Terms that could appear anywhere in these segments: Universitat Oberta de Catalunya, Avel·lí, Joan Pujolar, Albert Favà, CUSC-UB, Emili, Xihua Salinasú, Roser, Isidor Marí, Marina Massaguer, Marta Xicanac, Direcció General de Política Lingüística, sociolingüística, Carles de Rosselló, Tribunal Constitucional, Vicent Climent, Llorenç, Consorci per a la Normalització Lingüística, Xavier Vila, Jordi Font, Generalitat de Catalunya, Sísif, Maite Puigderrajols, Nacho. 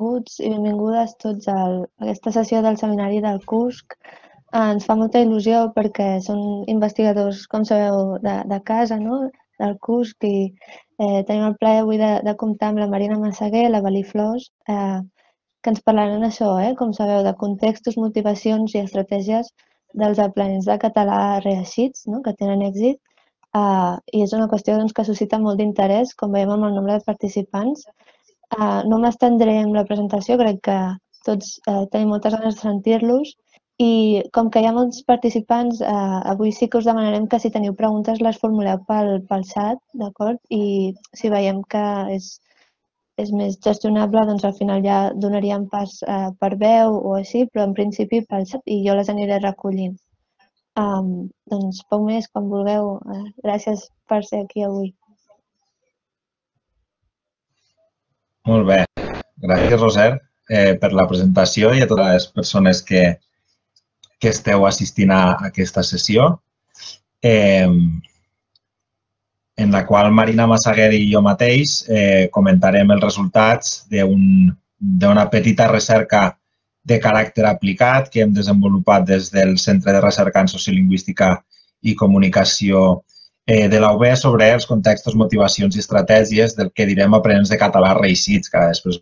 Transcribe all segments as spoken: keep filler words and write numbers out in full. Benvinguts i benvingudes tots a aquesta sessió del seminari del C U S C. Ens fa molta il·lusió perquè són investigadors, com sabeu, de casa, del C U S C, i tenim el plaer avui de comptar amb la Marina Massaguer, l'Avel·lí, que ens parlaran això, com sabeu, de contextos, motivacions i estratègies dels aprenents de català reeixits, que tenen èxit. I és una qüestió que suscita molt d'interès, com veiem amb el nombre de participants. No m'estendré amb la presentació, crec que tots tenim moltes ganes de sentir-los i com que hi ha molts participants, avui sí que us demanarem que si teniu preguntes les formuleu pel xat, d'acord? I si veiem que és més gestionable, doncs al final ja donaríem pas per veu o així, però en principi pel xat i jo les aniré recollint. Doncs poc més, quan vulgueu. Gràcies per ser aquí avui. Molt bé. Gràcies, Roser, per la presentació i a totes les persones que esteu assistint a aquesta sessió, en la qual Marina Massaguer i jo mateix comentarem els resultats d'una petita recerca de caràcter aplicat que hem desenvolupat des del Centre de Recerca en Sociolingüística i Comunicació de la U B sobre els contextos, motivacions i estratègies del que direm aprenents de català reeixits, que després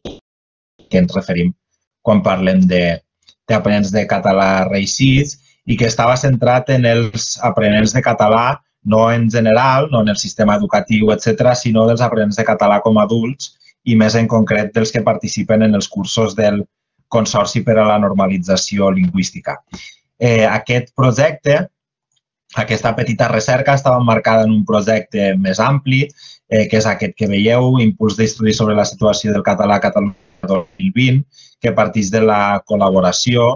que ens referim quan parlem d'aprenents de català reeixits, i que estava centrat en els aprenents de català no en general, no en el sistema educatiu, etcètera, sinó dels aprenents de català com a adults i més en concret dels que participen en els cursos del Consorci per a la Normalització Lingüística. Aquest projecte, aquesta petita recerca estava emmarcada en un projecte més ampli, que és aquest que veieu, Impuls d'Estudi sobre la Situació del Català a Catalunya dos mil vint, que parteix de la col·laboració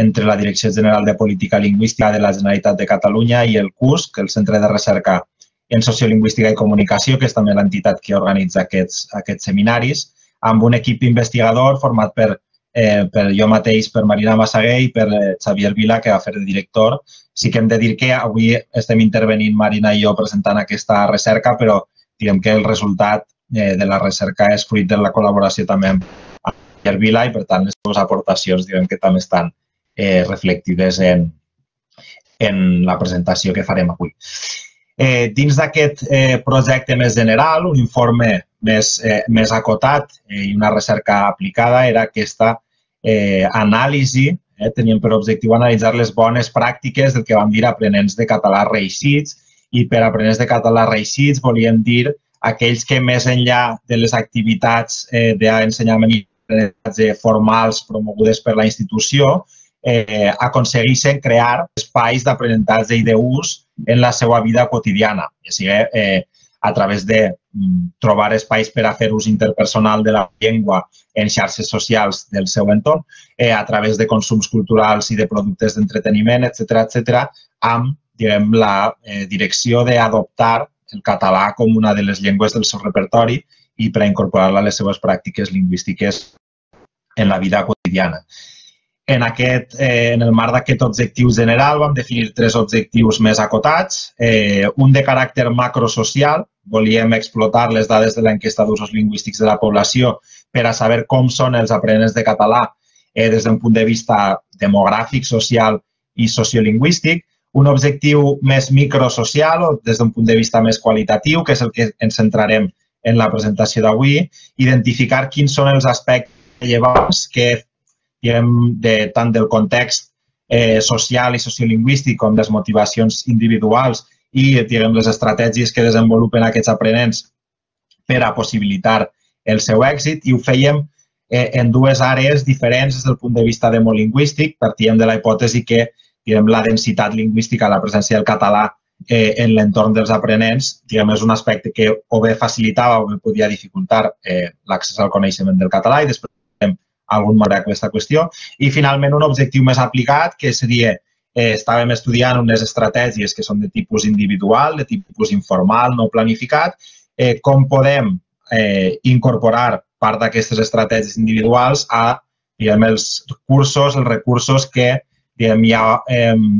entre la Direcció General de Política Lingüística de la Generalitat de Catalunya i el C U S C, el Centre de Recerca en Sociolingüística i Comunicació, que és també l'entitat que organitza aquests seminaris, amb un equip investigador format per jo mateix, per Marina Massaguer, i per Xavier Vila, que va fer de director. Sí que hem de dir que avui estem intervenint Marina i jo presentant aquesta recerca, però direm que el resultat de la recerca és fruit de la col·laboració també amb Xavier Vila i, per tant, les seves aportacions direm que també estan reflectides en la presentació que farem avui. Dins d'aquest projecte més general, un informe més acotat i una recerca aplicada era aquesta anàlisi. Teníem per objectiu analitzar les bones pràctiques del que vam dir aprenents de català reeixits, i per aprenents de català reeixits volíem dir aquells que més enllà de les activitats d'ensenyament i aprenentatge formals promogudes per la institució aconsegueixen crear espais d'aprenentatge i d'ús en la seva vida quotidiana, ja sigui a través de trobar espais per a fer ús interpersonal de la llengua en xarxes socials del seu entorn, a través de consums culturals i de productes d'entreteniment, etcètera, amb la direcció d'adoptar el català com una de les llengües del seu repertori i per incorporar-la a les seves pràctiques lingüístiques en la vida quotidiana. En el marc d'aquest objectiu general vam definir tres objectius més acotats. Un de caràcter macrosocial, volíem explotar les dades de l'enquesta d'usos lingüístics de la població per a saber com són els aprenents de català des d'un punt de vista demogràfic, social i sociolingüístic. Un objectiu més microsocial o des d'un punt de vista més qualitatiu, que és el que ens centrarem en la presentació d'avui, identificar quins són els aspectes rellevants que tant del context social i sociolingüístic com les motivacions individuals i les estratègies que desenvolupen aquests aprenents per a possibilitar el seu èxit, i ho fèiem en dues àrees diferents des del punt de vista demolingüístic. Partíem de la hipòtesi que la densitat lingüística, la presència del català en l'entorn dels aprenents, és un aspecte que o bé facilitava o bé podia dificultar l'accés al coneixement del català, i després algun marc d'aquesta qüestió. I, finalment, un objectiu més aplicat, que seria, estàvem estudiant unes estratègies que són de tipus individual, de tipus informal, no planificat, com podem incorporar part d'aquestes estratègies individuals a els cursos, els recursos que ja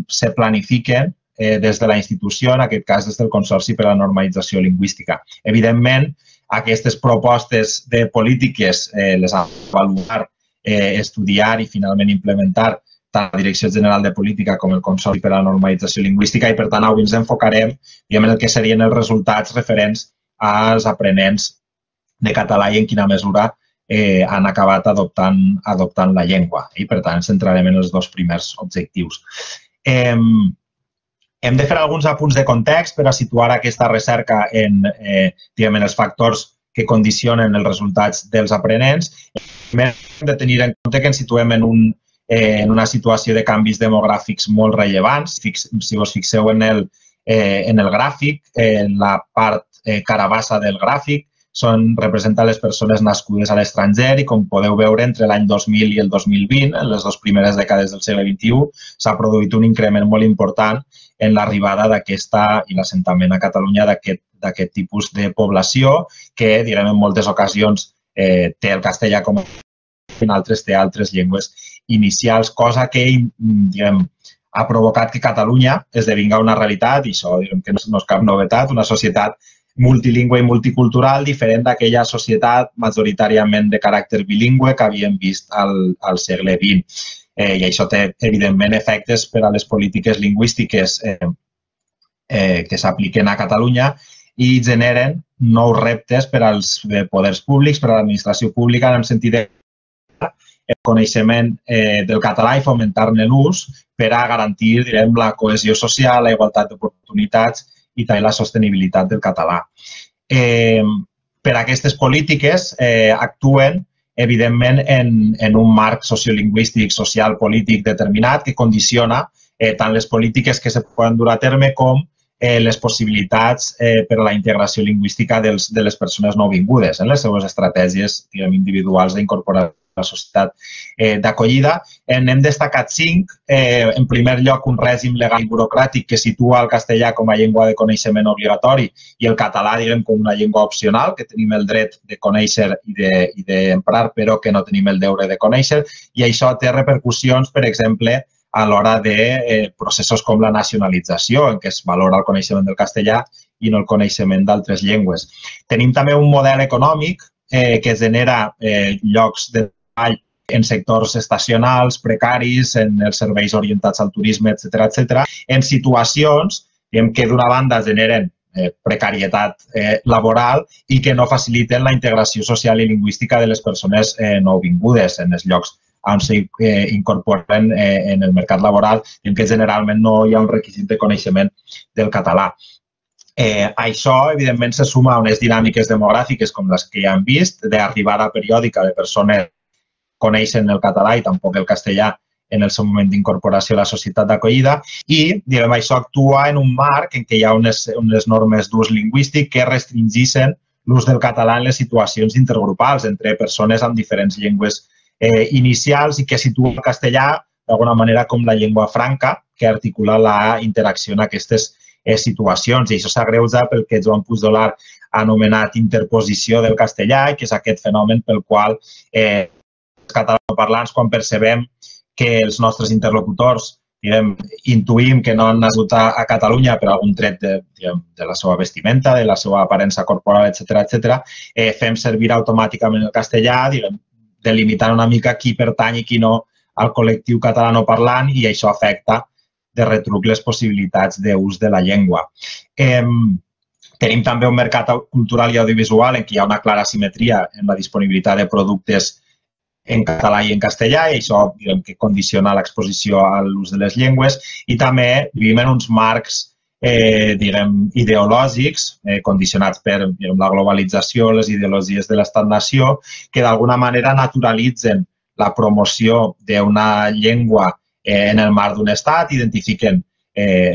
se planifiquen des de la institució, en aquest cas des del Consorci per a la Normalització Lingüística. Evidentment, aquestes propostes de polítiques les ha de valorar, estudiar i finalment implementar tant la Direcció General de Política com el Consorci per a la Normalització Lingüística i, per tant, avui ens enfocarem en el que serien els resultats referents als aprenents de català i en quina mesura han acabat adoptant la llengua. I, per tant, ens centrarem en els dos primers objectius. Hem de fer alguns apunts de context per a situar aquesta recerca en els factors que condicionen els resultats dels aprenents. Primer, hem de tenir en compte que ens situem en un en una situació de canvis demogràfics molt rellevants. Si us fixeu en el gràfic, en la part carabassa del gràfic, representa les persones nascudes a l'estranger i, com podeu veure, entre l'any dos mil i el dos mil vint, en les dues primeres dècades del segle vint-i-u, s'ha produït un increment molt important en l'arribada d'aquesta i l'assentament a Catalunya d'aquest tipus de població que, direm, en moltes ocasions té el castellà com en altres té altres llengües inicials, cosa que ha provocat que Catalunya esdevinga una realitat, i això no és cap novetat, una societat multilingüe i multicultural diferent d'aquella societat majoritàriament de caràcter bilingüe que havíem vist al segle vint. I això té, evidentment, efectes per a les polítiques lingüístiques que s'apliquen a Catalunya i generen nous reptes per als poders públics, per a l'administració pública, en el sentit de el coneixement del català i fomentar-ne l'ús per a garantir la cohesió social, la igualtat d'oportunitats i també la sostenibilitat del català. Per aquestes polítiques actuen, evidentment, en un marc sociolingüístic, social, polític determinat que condiciona tant les polítiques que es poden dur a terme com les possibilitats per a la integració lingüística de les persones nouvingudes en les seues estratègies individuals d'incorporació la societat d'acollida. N'hem destacat cinc. En primer lloc, un règim legal i burocràtic que situa el castellà com a llengua de coneixement obligatori i el català, diguem, com una llengua opcional, que tenim el dret de conèixer i d'emprar, però que no tenim el deure de conèixer. I això té repercussions, per exemple, a l'hora de processos com la nacionalització, en què es valora el coneixement del castellà i no el coneixement d'altres llengües. Tenim també un model econòmic que genera llocs de treball en sectors estacionals, precaris, en els serveis orientats al turisme, etcètera, etcètera, en situacions que, d'una banda, generen precarietat laboral i que no faciliten la integració social i lingüística de les persones nouvingudes en els llocs on s'incorporen en el mercat laboral i que generalment no hi ha un requisit de coneixement del català. Això, evidentment, se suma a unes dinàmiques demogràfiques com les que ja hem vist, d'arribada periòdica de persones que coneixen el català i tampoc el castellà en el seu moment d'incorporació a la societat d'acollida i, diguem, això actua en un marc en què hi ha unes normes d'ús lingüístic que restringeixen l'ús del català en les situacions intergrupals entre persones amb diferents llengües inicials i que situa el castellà, d'alguna manera, com la llengua franca que articula la interacció en aquestes situacions. I això s'agreuja pel que Joan Pujolar ha anomenat interposició del castellà, que és aquest fenomen pel qual els catalanoparlants, quan percebem que els nostres interlocutors intuïm que no han nascut a Catalunya per algun tret de la seva vestimenta, de la seva aparença corporal, etcètera, fem servir automàticament el castellà, delimitant una mica qui pertany i qui no al col·lectiu catalanoparlant, i això afecta de retruc les possibilitats d'ús de la llengua. Tenim també un mercat cultural i audiovisual en què hi ha una clara asimetria en la disponibilitat de productes en català i en castellà, i això que condiciona l'exposició a l'ús de les llengües. I també vivim en uns marcs ideològics condicionats per la globalització, les ideologies de l'estat-nació, que d'alguna manera naturalitzen la promoció d'una llengua en el marc d'un estat, identifiquen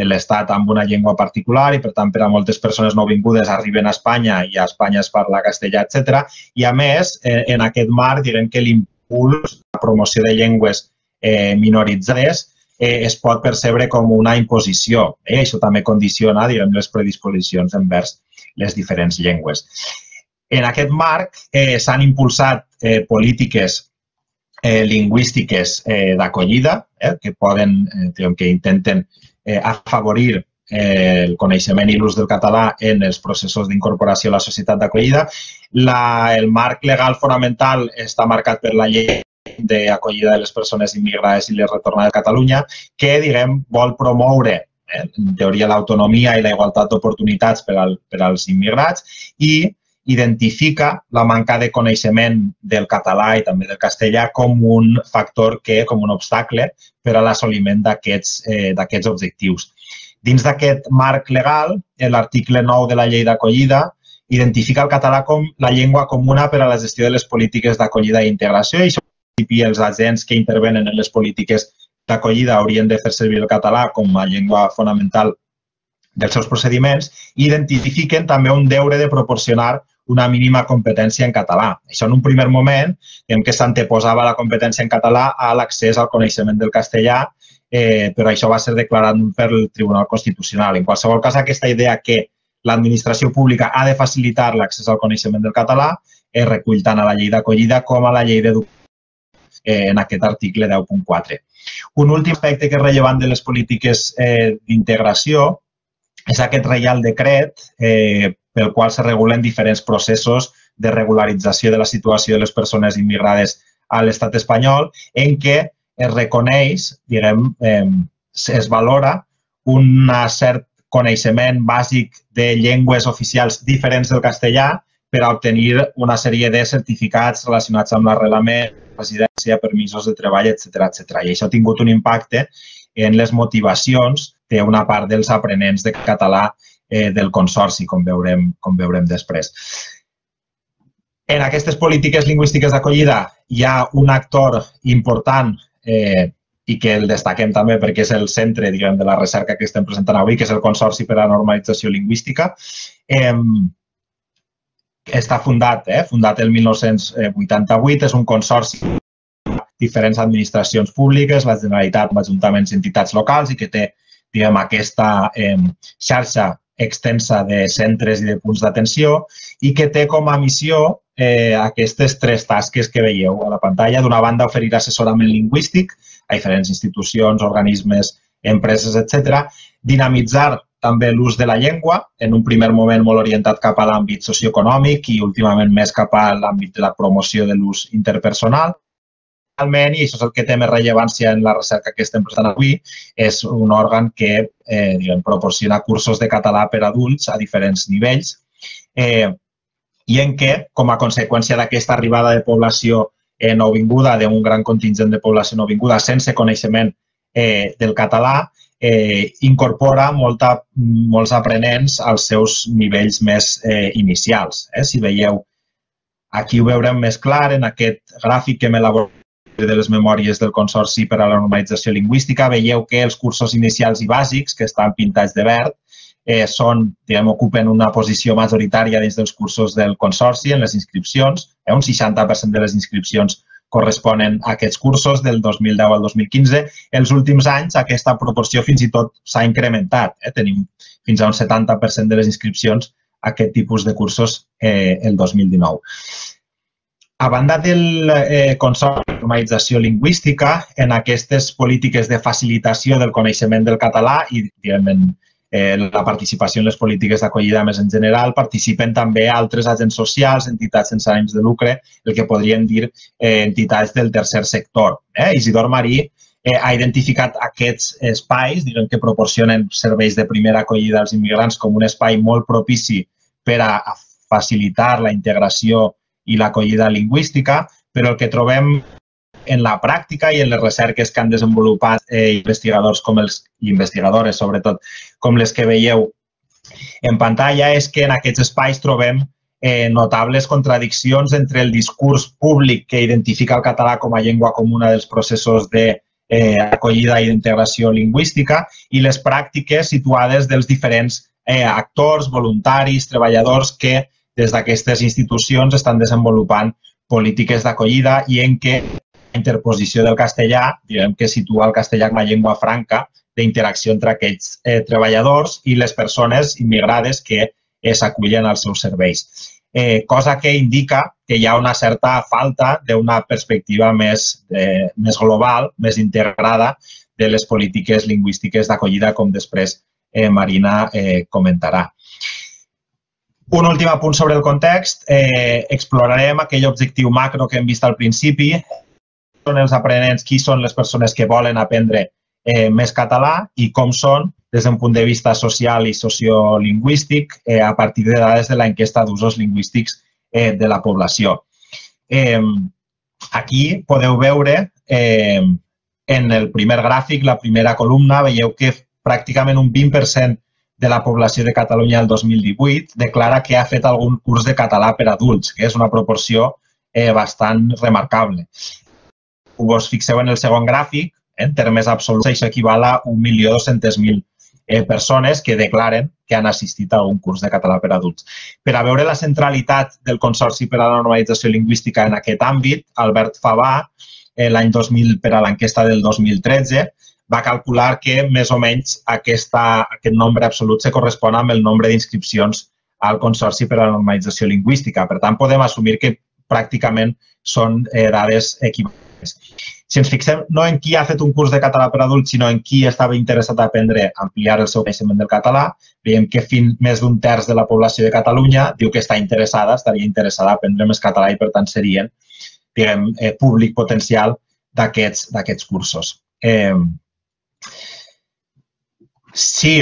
l'estat amb una llengua particular i, per tant, per a moltes persones nouvingudes arriben a Espanya i a Espanya es parla castellà, etcètera. I, a més, en aquest marc, direm que l'impuls de la promoció de llengües minoritzades es pot percebre com una imposició. Això també condiciona, direm, les predisposicions envers les diferents llengües. En aquest marc s'han impulsat polítiques lingüístiques d'acollida que intenten afavorir el coneixement i l'ús del català en els processos d'incorporació a la societat d'acollida. El marc legal fonamental està marcat per la llei d'acollida de les persones immigrades i les retornades a Catalunya, que, diguem, vol promoure, en teoria, l'autonomia i la igualtat d'oportunitats per als immigrats i identifica la manca de coneixement del català i també del castellà com un factor, com un obstacle per a l'assoliment d'aquests objectius. Dins d'aquest marc legal, l'article nou de la Llei d'Acollida identifica el català com la llengua comuna per a la gestió de les polítiques d'acollida i integració i, i els agents que intervenen en les polítiques d'acollida haurien de fer servir el català com a llengua fonamental dels seus procediments i identifiquen també un deure de proporcionar una mínima competència en català. Això en un primer moment en què s'anteposava la competència en català a l'accés al coneixement del castellà, però això va ser declarat pel Tribunal Constitucional. En qualsevol cas, aquesta idea que l'administració pública ha de facilitar l'accés al coneixement del català es recull tant a la llei d'acollida com a la llei d'educació en aquest article deu punt quatre. Un últim aspecte que és rellevant de les polítiques d'integració és aquest reial decret pel qual se regulen diferents processos de regularització de la situació de les persones immigrades a l'estat espanyol en què es reconeix, diguem, es valora un cert coneixement bàsic de llengües oficials diferents del castellà per a obtenir una sèrie de certificats relacionats amb l'arrelament, residència, permisos de treball, etcètera. I això ha tingut un impacte en les motivacions d'una part dels aprenents de català del Consorci, com veurem després. En aquestes polítiques lingüístiques d'acollida hi ha un actor important i que el destaquem també perquè és el centre de la recerca que estem presentant avui, que és el Consorci per a la Normalització Lingüística. Està fundat, fundat el mil nou-cents vuitanta-vuit, és un consorci de diferents administracions públiques, la Generalitat, ajuntaments i entitats locals i que té aquesta xarxa extensa de centres i de punts d'atenció i que té com a missió aquestes tres tasques que veieu a la pantalla. D'una banda, oferir assessorament lingüístic a diferents institucions, organismes, empreses, etcètera. Dinamitzar també l'ús de la llengua, en un primer moment molt orientat cap a l'àmbit socioeconòmic i últimament més cap a l'àmbit de la promoció de l'ús interpersonal. Finalment, i això és el que té més rellevància en la recerca que estem presentant avui, és un òrgan que proporciona cursos de català per adults a diferents nivells i en què, com a conseqüència d'aquesta arribada de població nouvinguda, d'un gran contingent de població nouvinguda sense coneixement del català, incorpora molts aprenents als seus nivells més inicials. Si veieu, aquí ho veurem més clar en aquest gràfic que hem elaborat de les memòries del Consorci per a la Normalització Lingüística. Veieu que els cursos inicials i bàsics, que estan pintats de verd, ocupen una posició majoritària dins dels cursos del Consorci en les inscripcions. Un seixanta per cent de les inscripcions corresponen a aquests cursos del dos mil deu al dos mil quinze. Els últims anys aquesta proporció fins i tot s'ha incrementat. Tenim fins a un setanta per cent de les inscripcions a aquest tipus de cursos el dos mil dinou. A banda del Consorci de Normalització Lingüística, en aquestes polítiques de facilitació del coneixement del català i la participació en les polítiques d'acollida més en general, participen també altres agents socials, entitats sense ànims de lucre, el que podríem dir entitats del tercer sector. Isidor Marí ha identificat aquests espais que proporcionen serveis de primera acollida als immigrants com un espai molt propici per a facilitar la integració i l'acollida lingüística, però el que trobem en la pràctica i en les recerques que han desenvolupat investigadors com els i investigadores, sobretot, com les que veieu en pantalla, és que en aquests espais trobem notables contradiccions entre el discurs públic que identifica el català com a llengua comuna dels processos d'acollida i d'integració lingüística i les pràctiques situades dels diferents actors, voluntaris, treballadors que des d'aquestes institucions estan desenvolupant polítiques d'acollida i en què la interposició del castellà, diguem que situa el castellà com a llengua franca d'interacció entre aquests treballadors i les persones immigrades que s'acullen als seus serveis. Cosa que indica que hi ha una certa falta d'una perspectiva més global, més integrada de les polítiques lingüístiques d'acollida, com després eh, Marina eh, comentarà. Un últim apunt sobre el context. Eh, explorarem aquell objectiu macro que hem vist al principi. Qui són els aprenents, qui són les persones que volen aprendre eh, més català i com són des d'un punt de vista social i sociolingüístic eh, a partir de dades de l'enquesta d'usos lingüístics eh, de la població. Eh, aquí podeu veure eh, en el primer gràfic, la primera columna, veieu que pràcticament un vint per cent de la població de Catalunya el dos mil divuit declara que ha fet algun curs de català per adults, que és una proporció eh, bastant remarcable. Us fixeu en el segon gràfic, en termes absoluts, això equival a un milió dos-cents mil eh, persones que declaren que han assistit a algun curs de català per adults. Per a veure la centralitat del Consorci per a la Normalització Lingüística en aquest àmbit, Albert Favà, eh, l'any dos mil per a l'enquesta del dos mil tretze, va calcular que més o menys aquesta, aquest nombre absolut se correspon amb el nombre d'inscripcions al Consorci per a la Normalització Lingüística. Per tant, podem assumir que pràcticament són dades equivalents. Si ens fixem no en qui ha fet un curs de català per adults, sinó en qui estava interessat a aprendre a ampliar el seu coneixement del català, veiem que fins més d'un terç de la població de Catalunya diu que està interessada, estaria interessada a aprendre més català i, per tant, serien, diguem, públic potencial d'aquests cursos. Si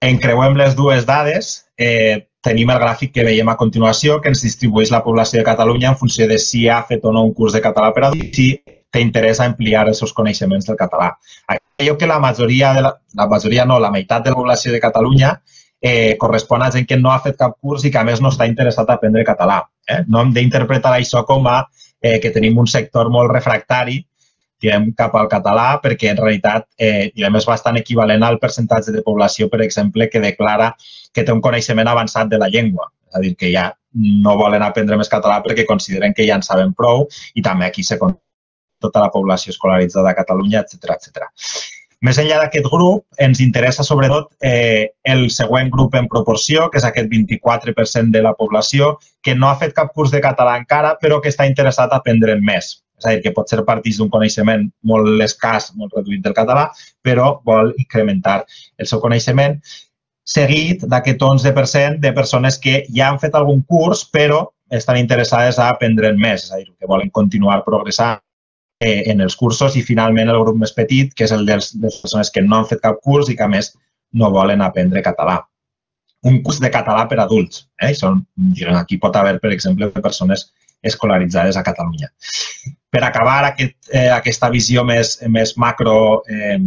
encreuem les dues dades, eh, tenim el gràfic que veiem a continuació, que ens distribueix la població de Catalunya en funció de si ha fet o no un curs de català per adults i si t'interessa ampliar els seus coneixements del català. Veieu que la majoria, de la, la majoria no, la meitat de la població de Catalunya eh, correspon a gent que no ha fet cap curs i que a més no està interessat a aprendre català. Eh? No hem d'interpretar això com a eh, que tenim un sector molt refractari cap al català, perquè en realitat eh, és bastant equivalent al percentatge de població, per exemple, que declara que té un coneixement avançat de la llengua. És a dir, que ja no volen aprendre més català perquè consideren que ja en saben prou i també aquí se compta tota la població escolaritzada a Catalunya, etcètera, etcètera. Més enllà d'aquest grup, ens interessa sobretot eh, el següent grup en proporció, que és aquest vint-i-quatre per cent de la població que no ha fet cap curs de català encara, però que està interessat a aprendre'n més. És a dir, que pot ser partits d'un coneixement molt escàs, molt reduït del català, però vol incrementar el seu coneixement, seguit d'aquest onze per cent de persones que ja han fet algun curs, però estan interessades a aprendre'n més, és a dir, que volen continuar progressant en els cursos i, finalment, el grup més petit, que és el de les persones que no han fet cap curs i que, a més, no volen aprendre català. Un curs de català per adults. Eh? Són, aquí pot haver, per exemple, persones escolaritzades a Catalunya. Per acabar aquest, eh, aquesta visió més, més macro eh,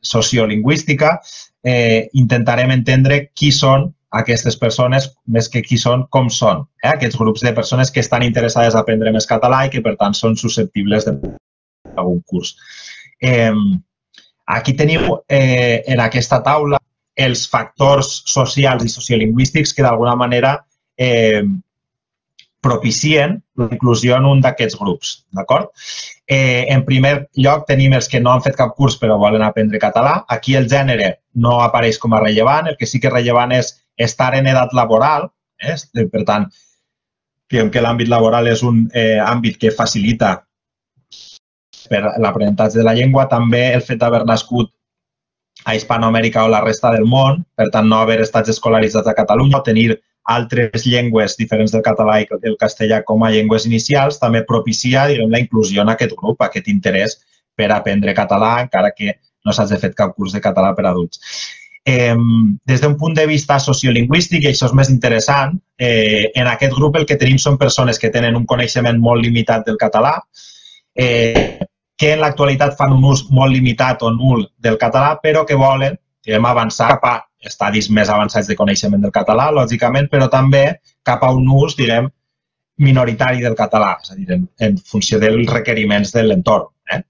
sociolingüística, eh, intentarem entendre qui són aquestes persones, més que qui són, com són. Eh? Aquests grups de persones que estan interessades a aprendre més català i que, per tant, són susceptibles d'algun curs. Eh, aquí teniu eh, en aquesta taula els factors socials i sociolingüístics que, d'alguna manera, eh, propicien la inclusió en un d'aquests grups, d'acord? Eh, en primer lloc tenim els que no han fet cap curs però volen aprendre català. Aquí el gènere no apareix com a rellevant, el que sí que és rellevant és estar en edat laboral, eh? Per tant, diguem que l'àmbit laboral és un eh, àmbit que facilita per l'aprenentatge de la llengua, també el fet d'haver nascut a Hispanoamèrica o la resta del món, per tant, no haver estat escolaritzats a Catalunya o tenir altres llengües diferents del català i del castellà com a llengües inicials, també propicia, diguem, la inclusió en aquest grup, aquest interès per aprendre català, encara que no s'hagi fet cap curs de català per adults. Eh, des d'un punt de vista sociolingüístic, i això és més interessant, eh, en aquest grup el que tenim són persones que tenen un coneixement molt limitat del català, eh, que en l'actualitat fan un ús molt limitat o nul del català, però que volen, diguem, avançar cap a estadis més avançats de coneixement del català, lògicament, però també cap a un ús, direm, minoritari del català, és a dir, en, en funció dels requeriments de l'entorn. Eh?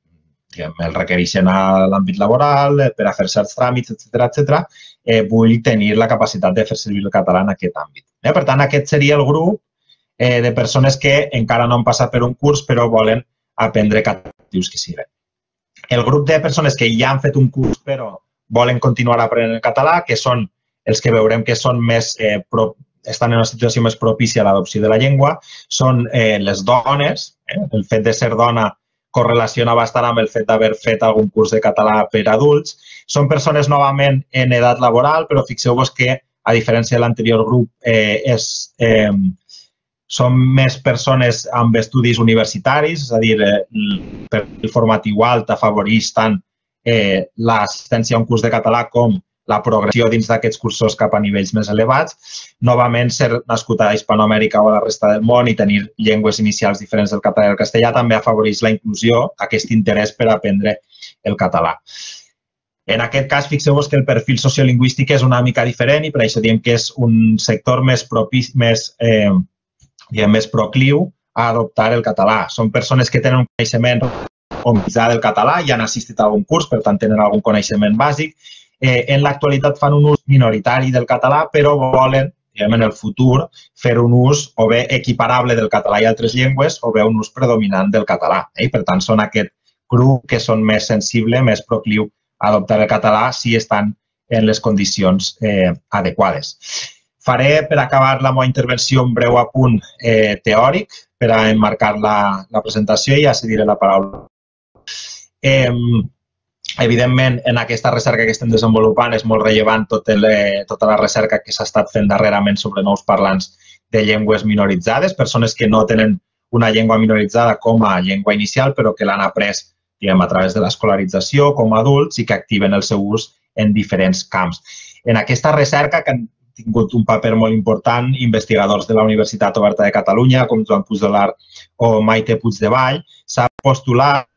El requereixen a l'àmbit laboral, per a fer certs tràmits, etcètera, etcètera. Eh, vull tenir la capacitat de fer servir el català en aquest àmbit. Eh? Per tant, aquest seria el grup eh, de persones que encara no han passat per un curs, però volen aprendre català. Que sí, el grup de persones que ja han fet un curs, però volen continuar aprenent el català, que són els que veurem que són més, eh, pro, estan en una situació més propícia a l'adopció de la llengua, són eh, les dones, eh, el fet de ser dona correlaciona bastant amb el fet d'haver fet algun curs de català per adults. Són persones novament en edat laboral, però fixeu-vos que, a diferència de l'anterior grup, és... són més persones amb estudis universitaris, és a dir, el formatiu alt afavoreix tant l'assistència a un curs de català com la progressió dins d'aquests cursos cap a nivells més elevats. Novament, ser nascut a Hispanoamèrica o a la resta del món i tenir llengües inicials diferents del català i el castellà també afavoreix la inclusió, aquest interès per aprendre el català. En aquest cas, fixeu-vos que el perfil sociolingüístic és una mica diferent i per això diem que és un sector més propici, més i més procliu a adoptar el català. Són persones que tenen un coneixement o mitjà del català, ja han assistit a algun curs, per tant, tenen algun coneixement bàsic. En l'actualitat fan un ús minoritari del català, però volen, en el futur, fer un ús o bé equiparable del català i altres llengües o bé un ús predominant del català. Per tant, són aquest grup que són més sensible, més procliu a adoptar el català si estan en les condicions adequades. Faré, per acabar la meva intervenció, un breu apunt teòric per a emmarcar la presentació i ja cediré la paraula. Evidentment, en aquesta recerca que estem desenvolupant és molt rellevant tota la recerca que s'ha estat fent darrerament sobre nous parlants de llengües minoritzades, persones que no tenen una llengua minoritzada com a llengua inicial, però que l'han après a través de l'escolarització com a adults i que activen el seu ús en diferents camps. En aquesta recerca, que han tingut un paper molt important investigadors de la Universitat Oberta de Catalunya, com Joan Pujolar o Maite Puigderrajols, s'ha postulat el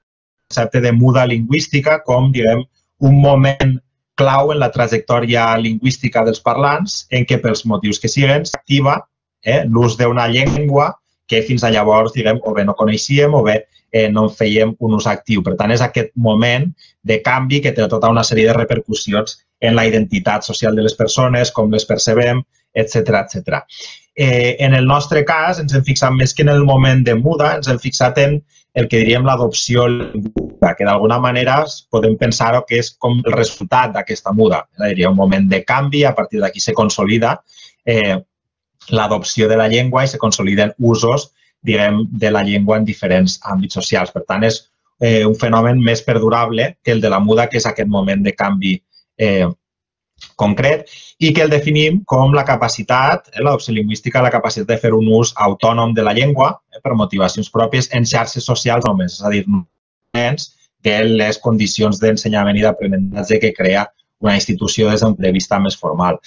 concepte de muda lingüística com, diguem, un moment clau en la trajectòria lingüística dels parlants en què, pels motius que siguen, s'activa l'ús d'una llengua que fins a llavors, diguem, o bé no coneixíem o bé no en fèiem un ús actiu. Per tant, és aquest moment de canvi que té tota una sèrie de repercussions en la identitat social de les persones, com les percebem, etcètera, etcètera. En el nostre cas, ens hem fixat més que en el moment de muda, ens hem fixat en el que diríem l'adopció lingüística, que d'alguna manera podem pensar que és com el resultat d'aquesta muda. Diria un moment de canvi, a partir d'aquí se consolida l'adopció de la llengua i se consoliden usos, diguem, de la llengua en diferents àmbits socials. Per tant, és un fenomen més perdurable que el de la muda, que és aquest moment de canvi concret i que el definim com la capacitat, l'adopció lingüística, la capacitat de fer un ús autònom de la llengua per motivacions pròpies en xarxes socials només, és a dir, només de les condicions d'ensenyament i d'aprenentatge que crea una institució des d'un punt de vista més formal.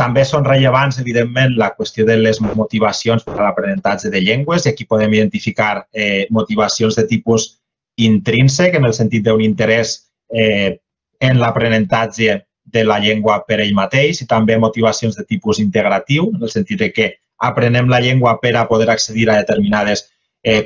També són rellevants, evidentment, la qüestió de les motivacions per a l'aprenentatge de llengües i aquí podem identificar motivacions de tipus intrínsec, en el sentit d'un interès en l'aprenentatge de la llengua per ell mateix i també motivacions de tipus integratiu, en el sentit que aprenem la llengua per a poder accedir a determinades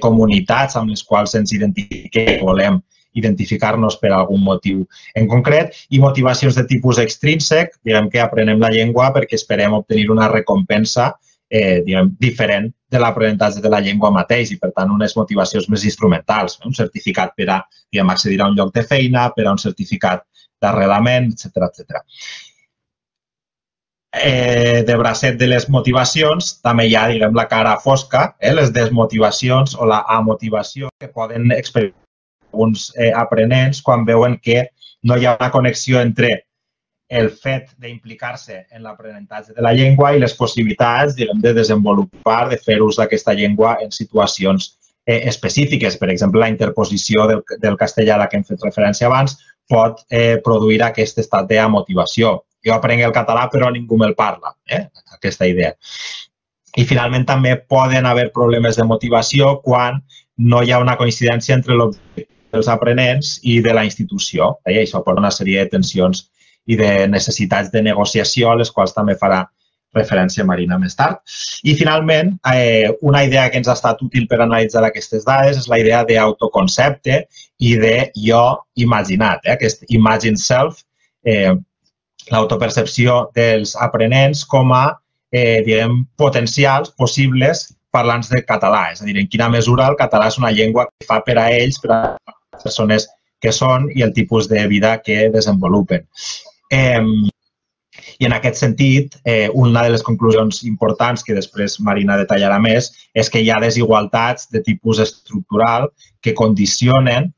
comunitats amb les quals ens identifiquem o volem identificar-nos per algun motiu en concret, i motivacions de tipus extrínsec, diguem que aprenem la llengua perquè esperem obtenir una recompensa diferent de l'aprenentatge de la llengua mateix i, per tant, unes motivacions més instrumentals, un certificat per a accedir a un lloc de feina, per a un certificat d'arrelament, etcètera, etcètera. De bracet de les motivacions, també hi ha, diguem, la cara fosca, les desmotivacions o la amotivació que poden experimentar alguns aprenents quan veuen que no hi ha una connexió entre el fet d'implicar-se en l'aprenentatge de la llengua i les possibilitats de desenvolupar, de fer ús d'aquesta llengua en situacions específiques. Per exemple, la interposició del castellà a la que hem fet referència abans pot produir aquest estat d'amotivació. Jo aprenc el català però ningú me'l parla, aquesta idea. I finalment també poden haver problemes de motivació quan no hi ha una coincidència entre l'objectiu dels aprenents i de la institució. Això porta una sèrie de tensions i de necessitats de negociació, a les quals també farà referència Marina més tard. I, finalment, una idea que ens ha estat útil per analitzar aquestes dades és la idea d'autoconcepte i de jo imaginat, aquest imagine self, l'autopercepció dels aprenents com a potencials, possibles, parlants de català. És a dir, en quina mesura el català és una llengua que fa per a ells, per a les persones que són i el tipus de vida que desenvolupen. I en aquest sentit, una de les conclusions importants que després Marina detallarà més és que hi ha desigualtats de tipus estructural que condicionen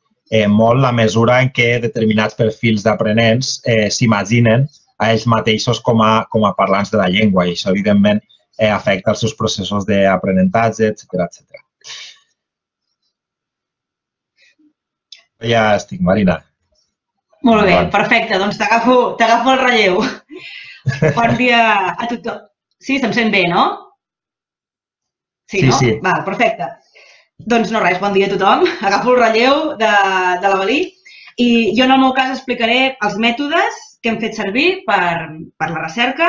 molt la mesura en què determinats perfils d'aprenents s'imaginen a ells mateixos com a parlants de la llengua. I això, evidentment, afecta els seus processos d'aprenentatge, etcètera, etcètera. Ja estic, Marina. Molt bé, perfecte. Doncs t'agafo el relleu. Bon dia a tothom. Sí, se'm sent bé, no? Sí, no? Va, perfecte. Doncs no res, bon dia a tothom. Agafo el relleu de l'Avel·lí i jo en el meu cas explicaré els mètodes que hem fet servir per la recerca,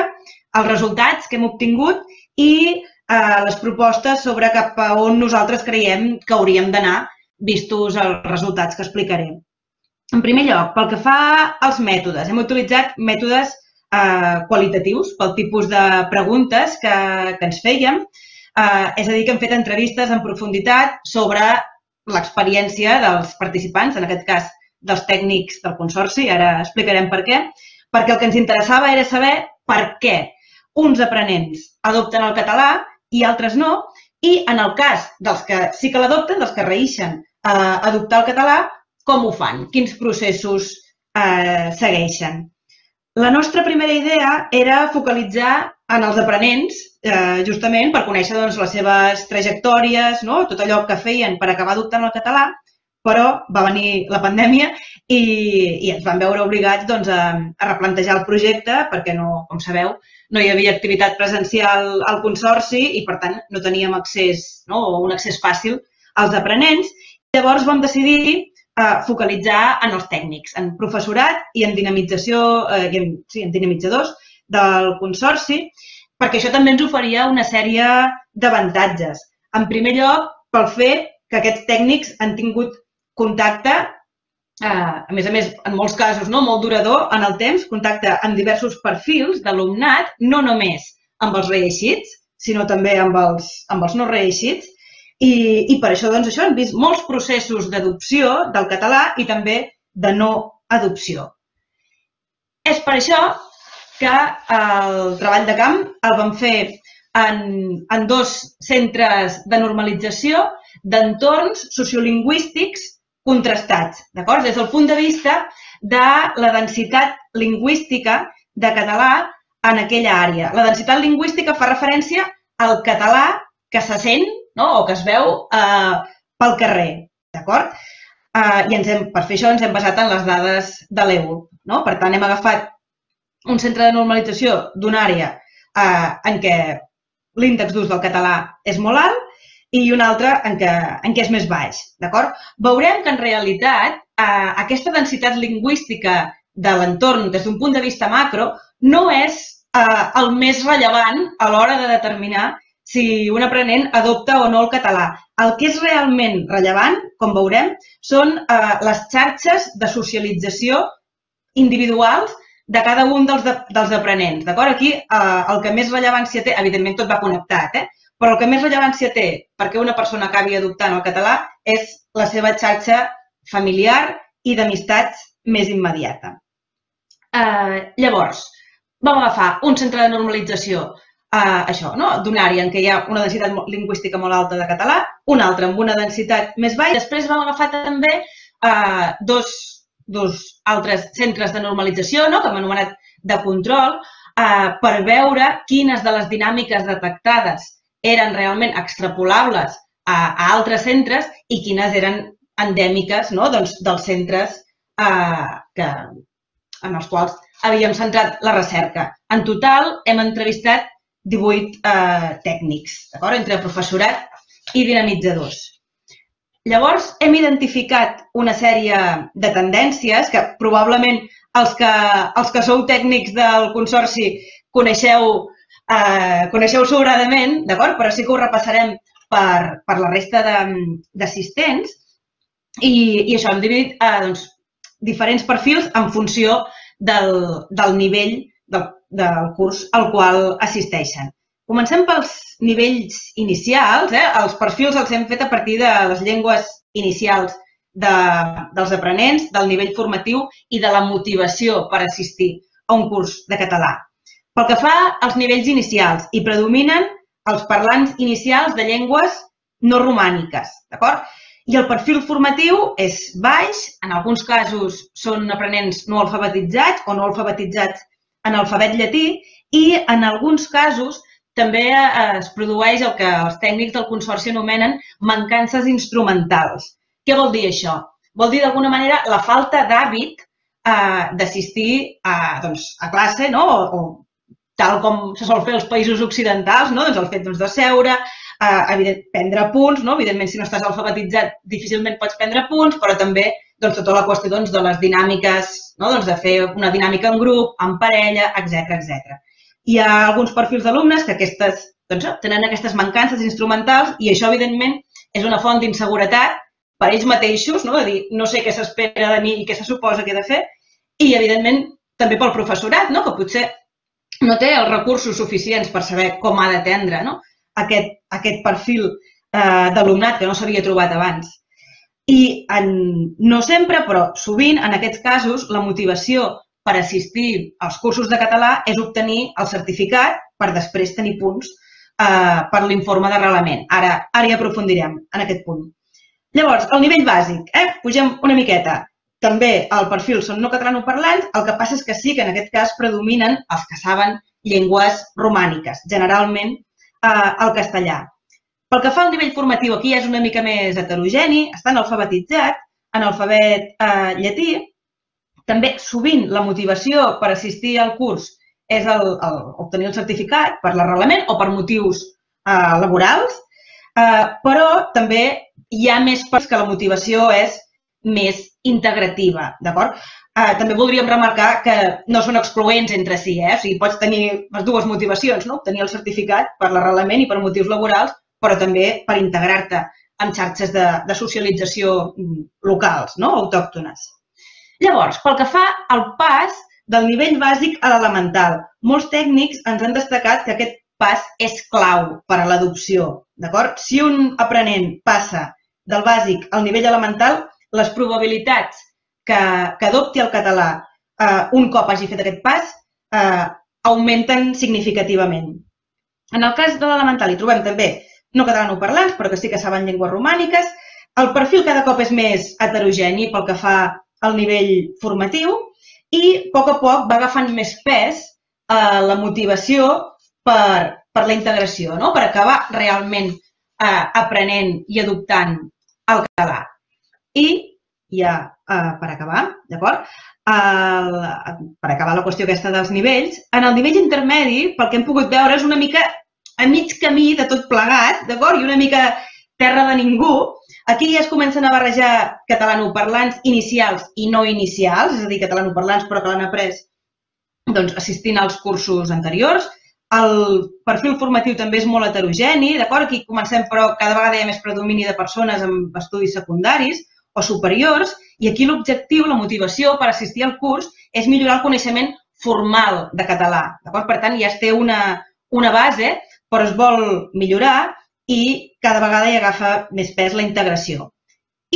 els resultats que hem obtingut i les propostes sobre cap a on nosaltres creiem que hauríem d'anar vistos els resultats que explicaré. En primer lloc, pel que fa als mètodes, hem utilitzat mètodes qualitatius pel tipus de preguntes que ens fèiem, és a dir, que hem fet entrevistes en profunditat sobre l'experiència dels participants, en aquest cas dels tècnics del Consorci, ara explicarem per què, perquè el que ens interessava era saber per què uns aprenents adopten el català i altres no, i en el cas dels que sí que l'adopten, dels que reeixen a adoptar el català, com ho fan, quins processos segueixen. La nostra primera idea era focalitzar en els aprenents, justament per conèixer les seves trajectòries, tot allò que feien per acabar adoptant el català, però va venir la pandèmia i ens vam veure obligats a replantejar el projecte perquè, com sabeu, no hi havia activitat presencial al Consorci i, per tant, no teníem accés o un accés fàcil als aprenents. Llavors vam decidir focalitzar en els tècnics, en professorat i en dinamitzadors del Consorci, perquè això també ens oferia una sèrie d'avantatges. En primer lloc, pel fet que aquests tècnics han tingut contacte, a més a més, en molts casos molt durador en el temps, contacte amb diversos perfils d'alumnat, no només amb els reeixits, sinó també amb els no reeixits. I per això hem vist molts processos d'adopció del català i també de no adopció. És per això que el treball de camp el vam fer en dos centres de normalització d'entorns sociolingüístics contrastats, d'acord? Des del punt de vista de la densitat lingüística de català en aquella àrea. La densitat lingüística fa referència al català que se sent o que es veu pel carrer, d'acord? I per fer això ens hem basat en les dades de l'EULP. Per tant, hem agafat un centre de normalització d'una àrea en què l'índex d'ús del català és molt alt i un altre en què és més baix, d'acord? Veurem que, en realitat, aquesta densitat lingüística de l'entorn des d'un punt de vista macro no és el més rellevant a l'hora de determinar si un aprenent adopta o no el català. El que és realment rellevant, com veurem, són les xarxes de socialització individuals de cada un dels aprenents, d'acord? Aquí el que més rellevància té, evidentment tot va connectat, eh? Però el que més rellevància té perquè una persona acabi adoptant el català és la seva xarxa familiar i d'amistats més immediata. Llavors, vam agafar un centre de normalització d'una àrea en què hi ha una densitat lingüística molt alta de català, un altre amb una densitat més baixa. Després vam agafar també dos altres centres de normalització, que hem anomenat de control, per veure quines de les dinàmiques detectades eren realment extrapolables a altres centres i quines eren endèmiques dels centres en els quals havíem centrat la recerca. En total, hem entrevistat divuit tècnics, entre professorat i dinamitzadors. Llavors, hem identificat una sèrie de tendències que probablement els que sou tècnics del Consorci coneixeu coneixeu sobradament, però sí que ho repassarem per la resta d'assistents. I això, hem dividit diferents perfils en funció del nivell del curs al qual assisteixen. Comencem pels nivells inicials. Els perfils els hem fet a partir de les llengües inicials dels aprenents, del nivell formatiu i de la motivació per assistir a un curs de català. Pel que fa als nivells inicials, hi predominen els parlants inicials de llengües no romàniques, d'acord? I el perfil formatiu és baix, en alguns casos són aprenents no alfabetitzats o no alfabetitzats en alfabet llatí i en alguns casos també es produeix el que els tècnics del Consorci anomenen mancances instrumentals. Què vol dir això? Vol dir d'alguna manera la falta d'hàbit d'assistir a classe, o tal com se sol fer als països occidentals, el fet de seure, prendre punts, evidentment si no estàs alfabetitzat difícilment pots prendre punts, però també tota la qüestió de les dinàmiques, de fer una dinàmica en grup, en parella, etcètera. Hi ha alguns perfils d'alumnes que tenen aquestes mancances instrumentals i això evidentment és una font d'inseguretat per ells mateixos, de dir no sé què s'espera de mi i què se suposa que he de fer, i evidentment també pel professorat, que potser no té els recursos suficients per saber com ha d'atendre aquest perfil d'alumnat que no s'havia trobat abans. I no sempre, però sovint, en aquests casos, la motivació per assistir als cursos de català és obtenir el certificat per després tenir punts per l'informe d'arrelament. Ara hi aprofundirem en aquest punt. Llavors, el nivell bàsic, pugem una miqueta. També el perfil són no catalanoparlants, el que passa és que sí que en aquest cas predominen els que saben llengües romàniques, generalment el castellà. Pel que fa al nivell formatiu, aquí és una mica més heterogeni, estan alfabetitzat, en alfabet llatí. També sovint la motivació per assistir al curs és obtenir el certificat per l'arrelament o per motius laborals, però també hi ha més parts que la motivació és més integrativa, d'acord? També voldríem remarcar que no són excloents entre si, o sigui, pots tenir les dues motivacions, obtenir el certificat per l'arrelament i per motius laborals, però també per integrar-te en xarxes de socialització locals, autòctones. Llavors, pel que fa al pas del nivell bàsic a l'elemental, molts tècnics ens han destacat que aquest pas és clau per a l'adopció, d'acord? Si un aprenent passa del bàsic al nivell elemental, les probabilitats que adopti el català un cop hagi fet aquest pas augmenten significativament. En el cas de l'elemental hi trobem també no catalanoparlants, però que sí que saben llengües romàniques. El perfil cada cop és més heterogeni pel que fa al nivell formatiu i a poc a poc va agafant més pes la motivació per la integració, per acabar realment aprenent i adoptant el català. I ja per acabar, d'acord? Per acabar la qüestió aquesta dels nivells, en el nivell intermedi, pel que hem pogut veure, és una mica a mig camí de tot plegat, d'acord? I una mica terra de ningú. Aquí ja es comencen a barrejar catalanoparlants inicials i no inicials, és a dir, catalanoparlants però que l'han après assistint als cursos anteriors. El perfil formatiu també és molt heterogeni, d'acord? Aquí comencem, però cada vegada hi ha més predomini de persones amb estudis secundaris o superiors, i aquí l'objectiu, la motivació per assistir al curs és millorar el coneixement formal de català, d'acord? Per tant, ja es té una base, però es vol millorar i cada vegada hi agafa més pes la integració.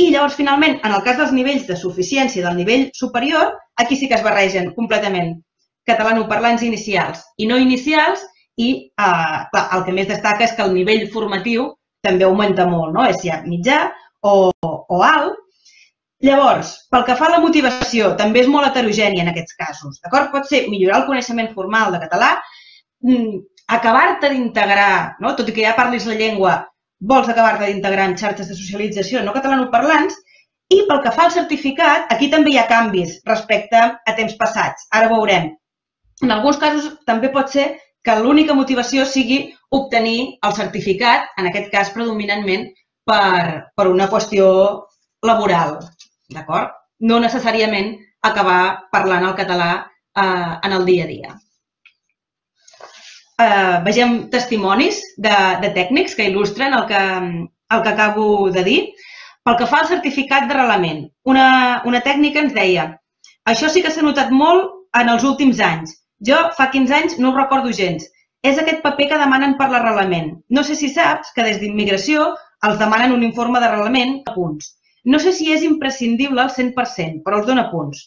I llavors, finalment, en el cas dels nivells de suficiència del nivell superior, aquí sí que es barregen completament catalanoparlants inicials i no inicials i, clar, el que més destaca és que el nivell formatiu també augmenta molt, no? És si hi ha mitjà o alt. Llavors, pel que fa a la motivació, també és molt heterogènia en aquests casos, d'acord? Pot ser millorar el coneixement formal de català, acabar-te d'integrar, tot i que ja parlis la llengua, vols acabar-te d'integrar en xarxes de socialització no catalanoparlants, i pel que fa al certificat, aquí també hi ha canvis respecte a temps passats. Ara ho veurem. En alguns casos també pot ser que l'única motivació sigui obtenir el certificat, en aquest cas predominantment per una qüestió laboral, d'acord? No necessàriament acabar parlant el català en el dia a dia. Vegem testimonis de tècnics que il·lustren el que acabo de dir. Pel que fa al certificat d'arrelament, una tècnica ens deia: això sí que s'ha notat molt en els últims anys. Jo fa quinze anys no ho recordo gens. És aquest paper que demanen per l'arrelament. No sé si saps que des d'immigració els demanen un informe d'arrelament a punts. No sé si és imprescindible al cent per cent, però els dona punts.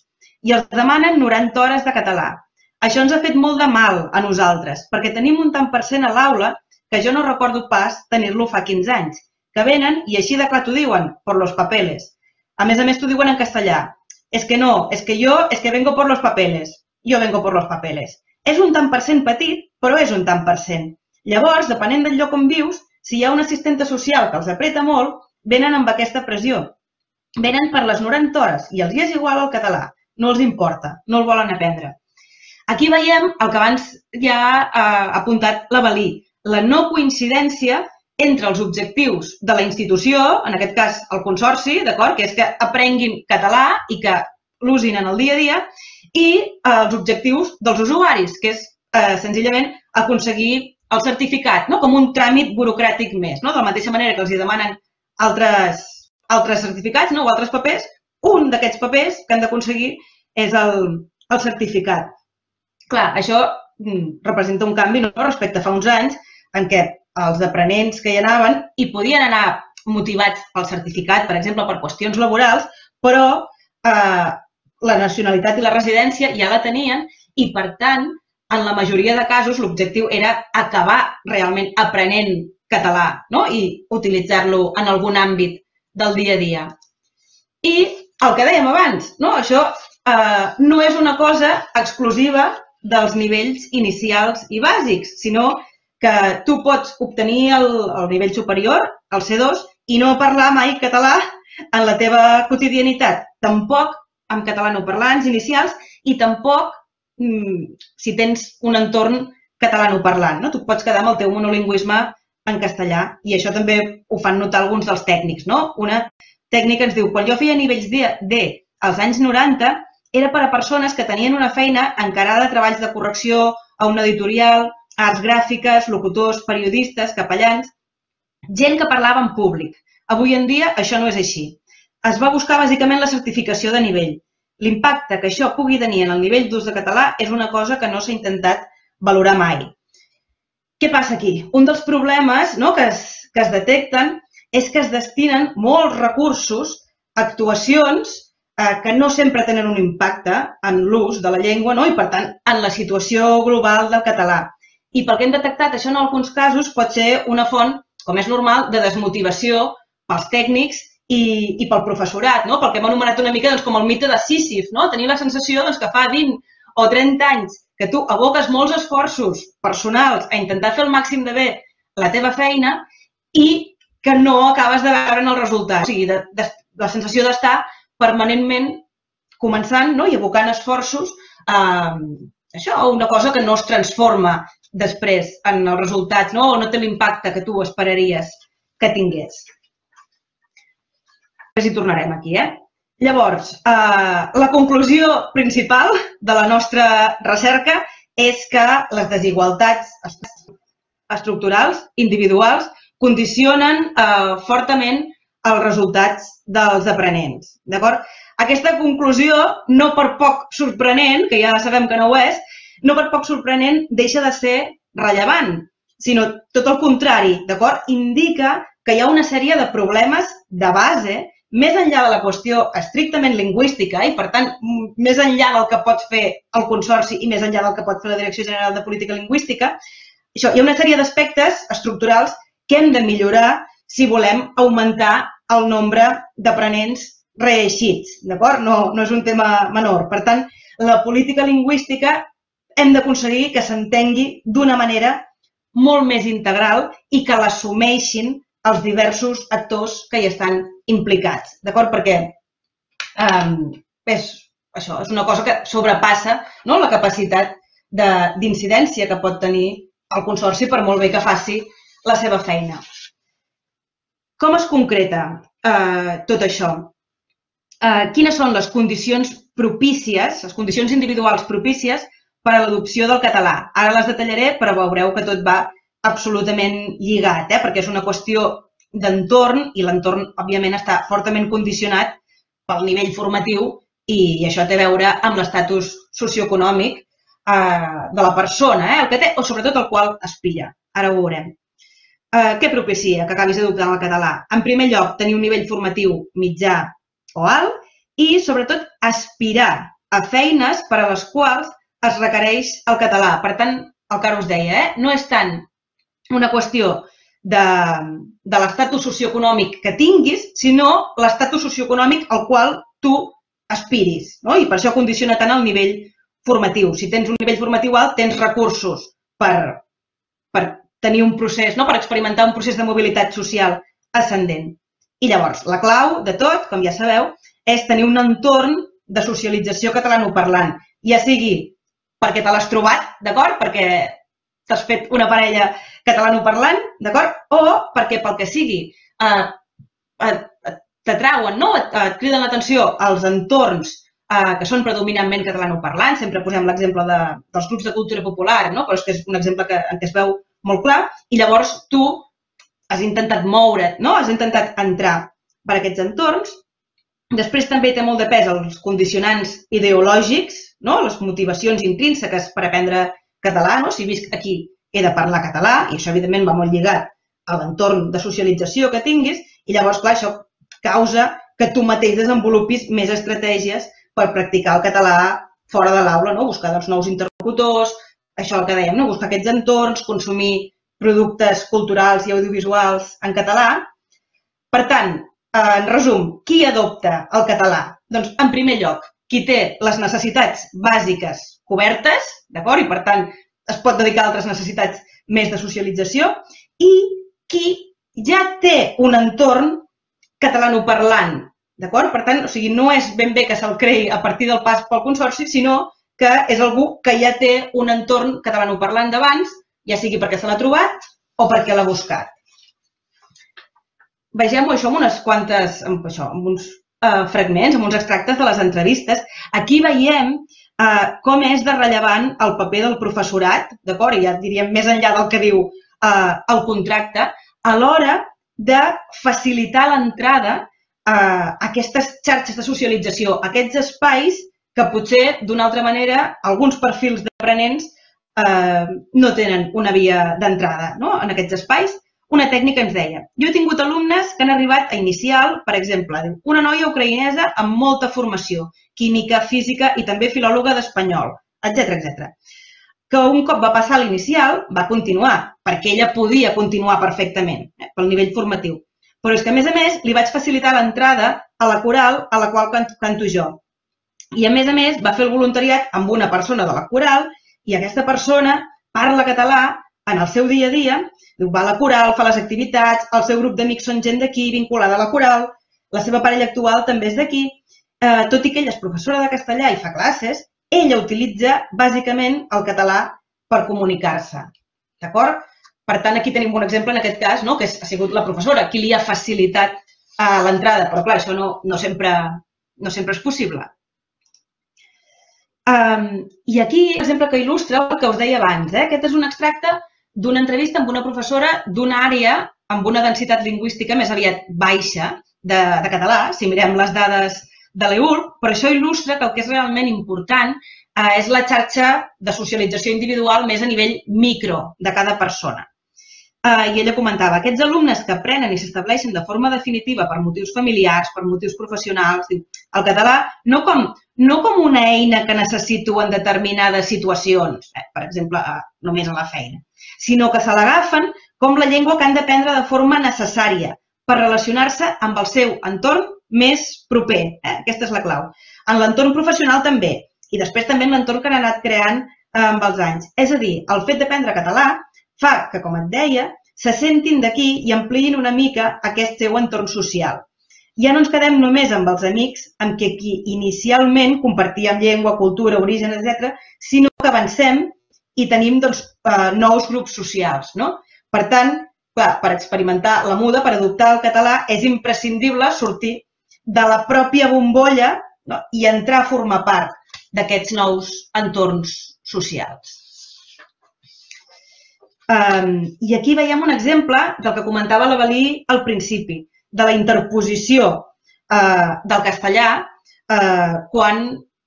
I els demanen noranta hores de català. Això ens ha fet molt de mal a nosaltres, perquè tenim un tant per cent a l'aula que jo no recordo pas tenir-lo fa quinze anys, que venen i així de clar t'ho diuen, por los papeles. A més a més t'ho diuen en castellà. És que no, és que jo, és que vengo por los papeles. Jo vengo por los papeles. És un tant per cent petit, però és un tant per cent. Llavors, depenent del lloc on vius, si hi ha una assistenta social que els apreta molt, venen amb aquesta pressió. Venen per les noranta hores i els hi és igual al català. No els importa, no el volen aprendre. Aquí veiem el que abans ja ha apuntat l'Avel·lí, la no coincidència entre els objectius de la institució, en aquest cas el Consorci, d'acord, que és que aprenguin català i que l'usin en el dia a dia, i els objectius dels usuaris, que és senzillament aconseguir el certificat, no? Com un tràmit burocràtic més. No? De la mateixa manera que els hi demanen altres, altres certificats, no? O altres papers, un d'aquests papers que han d'aconseguir és el, el certificat. Clar, això representa un canvi, no, respecte a fa uns anys en què els aprenents que hi anaven hi podien anar motivats pel certificat, per exemple, per qüestions laborals, però eh, la nacionalitat i la residència ja la tenien i, per tant, en la majoria de casos l'objectiu era acabar realment aprenent català, no? I utilitzar-lo en algun àmbit del dia a dia. I el que dèiem abans, no? Això eh, no és una cosa exclusiva dels nivells inicials i bàsics, sinó que tu pots obtenir el, el nivell superior, el C dos, i no parlar mai català en la teva quotidianitat. Tampoc amb catalanoparlants inicials i tampoc si tens un entorn catalanoparlant. No? Tu pots quedar amb el teu monolingüisme en castellà i això també ho fan notar alguns dels tècnics. No? Una tècnica ens diu, quan jo feia nivells D als anys noranta, era per a persones que tenien una feina encarada a treballs de correcció, a un editorial, a arts gràfiques, locutors, periodistes, capellans, gent que parlava en públic. Avui en dia això no és així. Es va buscar bàsicament la certificació de nivell. L'impacte que això pugui tenir en el nivell d'ús de català és una cosa que no s'ha intentat valorar mai. Què passa aquí? Un dels problemes, no, que, es, que es detecten és que es destinen molts recursos a actuacions que no sempre tenen un impacte en l'ús de la llengua, no? I, per tant, en la situació global del català. I pel que hem detectat, això en alguns casos pot ser una font, com és normal, de desmotivació pels tècnics i, i pel professorat, no? Pel que hem anomenat una mica doncs, com el mite de Sísif, no? Tenir la sensació doncs, que fa vint o trenta anys que tu aboques molts esforços personals a intentar fer el màxim de bé la teva feina i que no acabes de veure el resultat. O sigui, de, de, la sensació d'estar permanentment començant, no? I abocant esforços a eh, això, una cosa que no es transforma després en els resultats, no? O no té l'impacte que tu esperaries que tingués. Després hi tornarem aquí, eh? Llavors, eh, la conclusió principal de la nostra recerca és que les desigualtats estructurals, individuals, condicionen eh, fortament els resultats dels aprenents. D'acord? Aquesta conclusió, no per poc sorprenent, que ja sabem que no ho és, no per poc sorprenent deixa de ser rellevant, sinó tot el contrari, d'acord? Indica que hi ha una sèrie de problemes de base, més enllà de la qüestió estrictament lingüística i, per tant, més enllà del que pot fer el Consorci i més enllà del que pot fer la Direcció General de Política Lingüística, això, hi ha una sèrie d'aspectes estructurals que hem de millorar si volem augmentar el nombre d'aprenents reeixits, d'acord? No, no és un tema menor. Per tant, la política lingüística hem d'aconseguir que s'entengui d'una manera molt més integral i que l'assumeixin els diversos actors que hi estan implicats, d'acord? Perquè eh, és, això, és una cosa que sobrepassa, no, la capacitat d'incidència que pot tenir el Consorci per molt bé que faci la seva feina. Com es concreta eh, tot això? Eh, quines són les condicions propícies, les condicions individuals propícies per a l'adopció del català? Ara les detallaré, però veureu que tot va absolutament lligat, eh, perquè és una qüestió d'entorn i l'entorn, òbviament, està fortament condicionat pel nivell formatiu i, i això té a veure amb l'estatus socioeconòmic eh, de la persona, eh, el que té, o sobretot el qual es pilla. Ara ho veurem. Eh, què propicia que acabis adoptant el català? En primer lloc, tenir un nivell formatiu mitjà o alt i, sobretot, aspirar a feines per a les quals es requereix el català. Per tant, el que ara us deia, eh? No és tant una qüestió de, de l'estatus socioeconòmic que tinguis, sinó l'estatus socioeconòmic al qual tu aspiris, no? I per això condiciona tant el nivell formatiu. Si tens un nivell formatiu alt, tens recursos per, per tenir un procés, no? Per experimentar un procés de mobilitat social ascendent. I llavors, la clau de tot, com ja sabeu, és tenir un entorn de socialització catalanoparlant, ja sigui perquè te l'has trobat, d'acord? Perquè t'has fet una parella catalanoparlant, d'acord? O perquè pel que sigui eh, eh, t'atrauen, no? Et, et criden l'atenció als entorns eh, que són predominantment catalanoparlants. Sempre posem l'exemple de, dels grups de cultura popular, no? Però és que és un exemple que, en què es veu molt clar. I llavors tu has intentat moure't, no? Has intentat entrar per aquests entorns. Després també té molt de pes els condicionants ideològics, no? Les motivacions intrínseques per aprendre català, no? Si visc aquí he de parlar català, i això evidentment va molt lligat a l'entorn de socialització que tinguis, i llavors, clar, això causa que tu mateix desenvolupis més estratègies per practicar el català fora de l'aula, no? Buscar doncs, nous interlocutors, això el que dèiem, no? Buscar aquests entorns, consumir productes culturals i audiovisuals en català. Per tant, en resum, qui adopta el català? Doncs, en primer lloc, qui té les necessitats bàsiques cobertes, d'acord? I, per tant, es pot dedicar a altres necessitats més de socialització. I qui ja té un entorn catalanoparlant, d'acord? Per tant, o sigui, no és ben bé que se'l creï a partir del pas pel Consorci, sinó que és algú que ja té un entorn catalanoparlant d'abans, ja sigui perquè se l'ha trobat o perquè l'ha buscat. Vegem-ho això amb unes quantes, amb això, amb uns eh, fragments, amb uns extractes de les entrevistes. Aquí veiem eh, com és de rellevant el paper del professorat, d'acord? I ja diríem més enllà del que diu eh, el contracte, a l'hora de facilitar l'entrada eh, a aquestes xarxes de socialització, a aquests espais que potser d'una altra manera alguns perfils d'aprenents eh, no tenen una via d'entrada, no? En aquests espais. Una tècnica ens deia, jo he tingut alumnes que han arribat a inicial, per exemple, una noia ucraïnesa amb molta formació, química, física i també filòloga d'espanyol, etcètera, etcètera. Que un cop va passar a l'inicial, va continuar, perquè ella podia continuar perfectament, eh, pel nivell formatiu. Però és que, a més a més, li vaig facilitar l'entrada a la coral a la qual canto jo. I, a més a més, va fer el voluntariat amb una persona de la coral i aquesta persona parla català en el seu dia a dia, va a la coral, fa les activitats, el seu grup d'amics són gent d'aquí, vinculada a la coral, la seva parella actual també és d'aquí. Eh, tot i que ella és professora de castellà i fa classes, ella utilitza bàsicament el català per comunicar-se, d'acord? Per tant, aquí tenim un exemple en aquest cas, no? Que ha sigut la professora qui li ha facilitat eh, l'entrada, però clar, això no, no, sempre, no sempre és possible. Um, I aquí, per exemple, que il·lustra el que us deia abans, eh? Aquest és un extracte d'una entrevista amb una professora d'una àrea amb una densitat lingüística més aviat baixa de, de català, si mirem les dades de l'E U R B, però això il·lustra que el que és realment important eh, és la xarxa de socialització individual més a nivell micro de cada persona. Eh, I ella comentava, aquests alumnes que aprenen i s'estableixen de forma definitiva per motius familiars, per motius professionals, el català no com... no com una eina que necessito en determinades situacions, eh? Per exemple, només a la feina, sinó que se l'agafen com la llengua que han d'aprendre de forma necessària per relacionar-se amb el seu entorn més proper. Eh? Aquesta és la clau. En l'entorn professional també, i després també en l'entorn que han anat creant eh, amb els anys. És a dir, el fet d'aprendre català fa que, com et deia, se sentin d'aquí i ampliïn una mica aquest seu entorn social. Ja no ens quedem només amb els amics amb què qui inicialment compartíem llengua, cultura, origen, etcètera, sinó que avancem i tenim doncs, nous grups socials. No? Per tant, clar, per experimentar la muda, per adoptar el català, és imprescindible sortir de la pròpia bombolla, no? I entrar a formar part d'aquests nous entorns socials. Um, I aquí veiem un exemple del que comentava l'Avel·lí al principi, de la interposició eh, del castellà eh, quan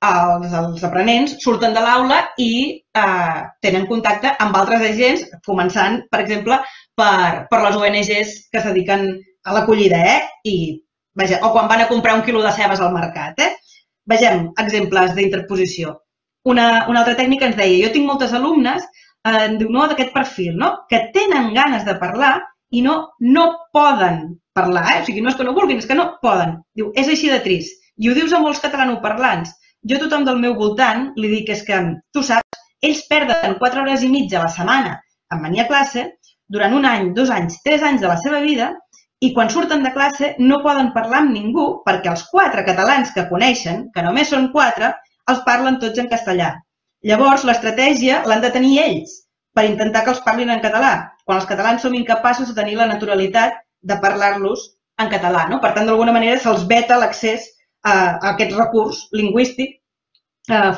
els, els aprenents surten de l'aula i eh, tenen contacte amb altres agents, començant, per exemple, per, per les O N Gs que es dediquen a l'acollida, eh? I, vaja, o quan van a comprar un quilo de cebes al mercat. Eh? Vegem exemples d'interposició. una altra tècnica ens deia, jo tinc moltes alumnes d'aquest perfil, que tenen ganes de parlar i no poden parlar. O sigui, no és que no vulguin, és que no poden. Diu, és així de trist. I ho dius a molts catalanoparlants. Jo a tothom del meu voltant li dic que, tu saps, ells perden quatre hores i mitja a la setmana en venir a classe durant un any, dos anys, tres anys de la seva vida i quan surten de classe no poden parlar amb ningú perquè els quatre catalans que coneixen, que només són quatre, els parlen tots en castellà. Llavors, l'estratègia l'han de tenir ells per intentar que els parlin en català, quan els catalans som incapaços de tenir la naturalitat de parlar-los en català. Per tant, d'alguna manera, se'ls veta l'accés a aquest recurs lingüístic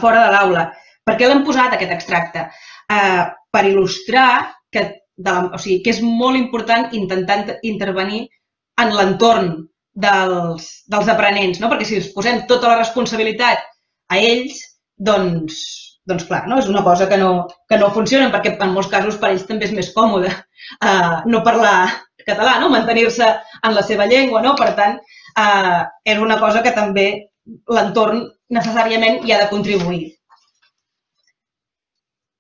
fora de l'aula. Per què l'hem posat, aquest extracte? Per il·lustrar que és molt important intentar intervenir en l'entorn dels aprenents, perquè si us posem tota la responsabilitat a ells, doncs... Doncs clar, és una cosa que no funciona perquè en molts casos per ells també és més còmode no parlar català, mantenir-se en la seva llengua. Per tant, és una cosa que també l'entorn necessàriament hi ha de contribuir.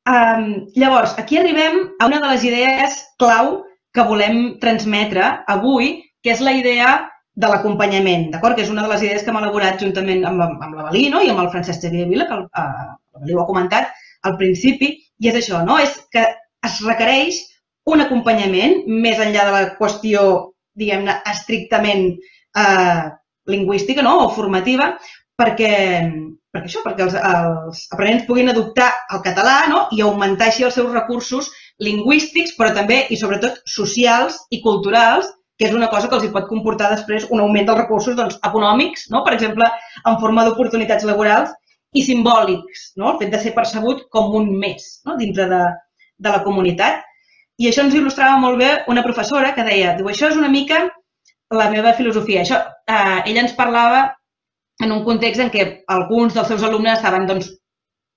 Llavors, aquí arribem a una de les idees clau que volem transmetre avui, que és la idea de l'acompanyament, d'acord? Que és una de les idees que hem elaborat juntament amb l'Avel·lí i amb el Francesc Xavier Vila, que l'Avel·lí ho ha comentat al principi, i és això, és que es requereix un acompanyament més enllà de la qüestió, diguem-ne, estrictament lingüística o formativa, perquè això, perquè els aprenents puguin adoptar el català i augmentar així els seus recursos lingüístics, però també i sobretot socials i culturals, que és una cosa que els pot comportar després un augment dels recursos econòmics, per exemple, en forma d'oportunitats laborals i simbòlics, el fet de ser percebut com un més dintre de la comunitat. I això ens il·lustrava molt bé una professora que deia, diu, això és una mica la meva filosofia. Ella ens parlava en un context en què alguns dels seus alumnes estaven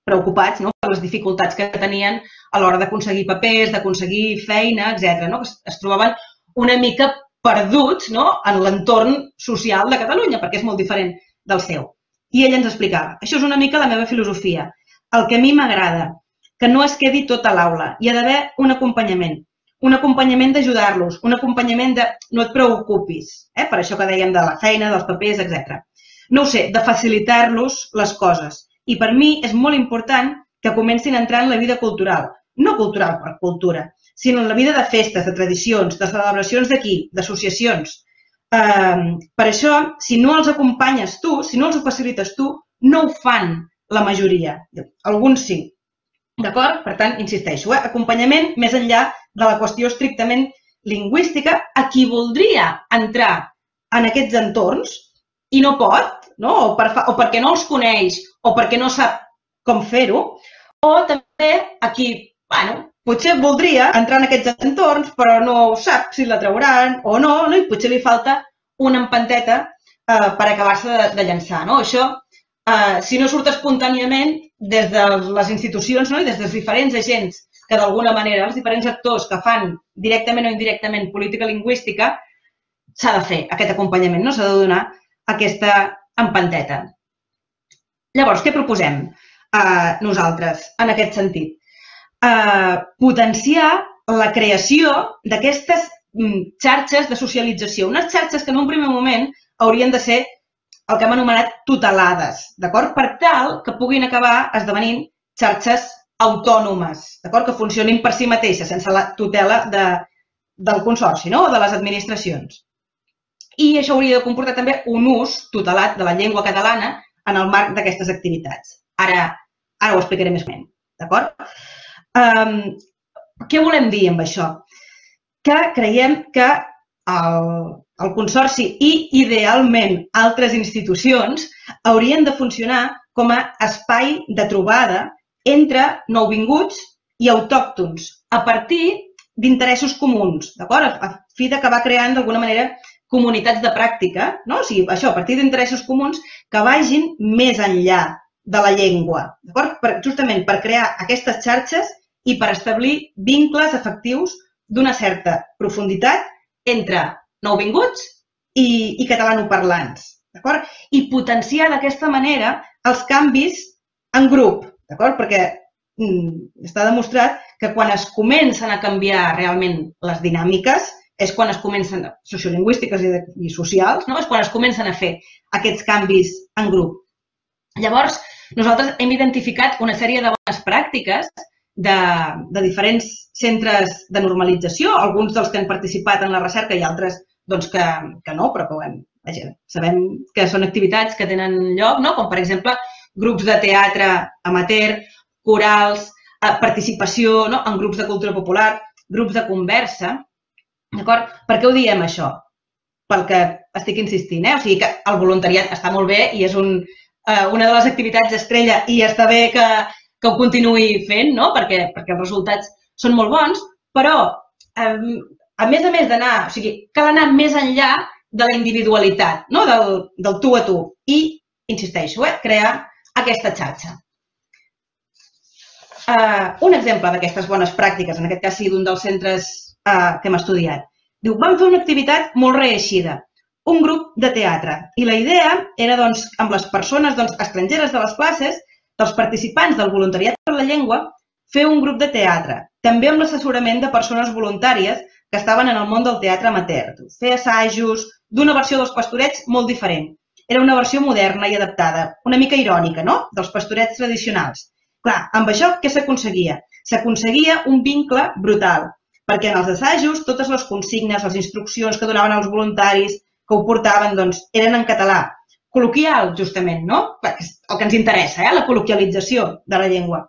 preocupats per les dificultats que tenien a l'hora d'aconseguir papers, d'aconseguir feina, etcètera. Es trobaven una mica perduts en l'entorn social de Catalunya, perquè és molt diferent del seu. I ell ens explicava, això és una mica la meva filosofia, el que a mi m'agrada, que no es quedi tot a l'aula, hi ha d'haver un acompanyament, un acompanyament d'ajudar-los, un acompanyament de no et preocupis, per això que dèiem de la feina, dels papers, etcètera. No ho sé, de facilitar-los les coses. I per mi és molt important que comencin a entrar en la vida cultural, no cultural per cultura, sinó en la vida de festes, de tradicions, de celebracions d'aquí, d'associacions. Per això, si no els acompanyes tu, si no els ho facilites tu, no ho fan la majoria. Alguns sí. D'acord? Per tant, insisteixo, acompanyament més enllà de la qüestió estrictament lingüística a qui voldria entrar en aquests entorns i no pot, o perquè no els coneix, o perquè no sap com fer-ho, o també a qui, bueno, potser voldria entrar en aquests entorns, però no ho sap si la trauran o no, i potser li falta una empanteta per acabar-se de llançar. Això, si no surt espontàniament des de les institucions i des dels diferents agents que d'alguna manera, els diferents actors que fan directament o indirectament política lingüística, s'ha de fer aquest acompanyament, s'ha de donar aquesta empanteta. Llavors, què proposem nosaltres en aquest sentit? Potenciar la creació d'aquestes xarxes de socialització. Unes xarxes que en un primer moment haurien de ser el que hem anomenat tutelades, d'acord? Per tal que puguin acabar esdevenint xarxes autònomes, d'acord? Que funcionin per si mateixes, sense la tutela del consorci o de les administracions. I això hauria de comportar també un ús tutelat de la llengua catalana en el marc d'aquestes activitats. Ara ho explicaré més bé, d'acord? Què volem dir amb això? Que creiem que el Consorci i, idealment, altres institucions haurien de funcionar com a espai de trobada entre nouvinguts i autòctons a partir d'interessos comuns, a fi d'acabar creant, d'alguna manera, comunitats de pràctica, això, a partir d'interessos comuns que vagin més enllà de la llengua, justament per crear aquestes xarxes i per establir vincles efectius d'una certa profunditat entre nouvinguts i catalanoparlants. I potenciar d'aquesta manera els canvis en grup, D'acord? Perquè està demostrat que quan es comencen a canviar realment les dinàmiques és quan es comencen, sociolingüístiques i socials, és quan es comencen a fer aquests canvis en grup. Llavors, nosaltres hem identificat una sèrie de bones pràctiques de diferents centres de normalització, alguns dels que han participat en la recerca i altres que no, però sabem que són activitats que tenen lloc, com per exemple grups de teatre amateur, corals, participació en grups de cultura popular, grups de conversa. Per què ho diem, això? Pel que estic insistint. O sigui que el voluntariat està molt bé i és una de les activitats estrella i està bé que ho continuï fent perquè els resultats són molt bons, però a més a més d'anar, o sigui, cal anar més enllà de la individualitat, del tu a tu i, insisteixo, crear aquesta xarxa. Un exemple d'aquestes bones pràctiques, en aquest cas sí d'un dels centres que hem estudiat. Diu, vam fer una activitat molt reeixida, un grup de teatre. I la idea era, doncs, amb les persones estrangeres de les classes, dels participants del voluntariat per la llengua, fer un grup de teatre, també amb l'assessorament de persones voluntàries que estaven en el món del teatre amateur. Fer assajos d'una versió dels Pastorets molt diferent. Era una versió moderna i adaptada, una mica irònica, no?, dels Pastorets tradicionals. Clar, amb això què s'aconseguia? S'aconseguia un vincle brutal, perquè en els assajos totes les consignes, les instruccions que donaven als voluntaris que ho portaven, doncs, eren en català. Col·loquial, justament, no? El que ens interessa, la col·loquialització de la llengua.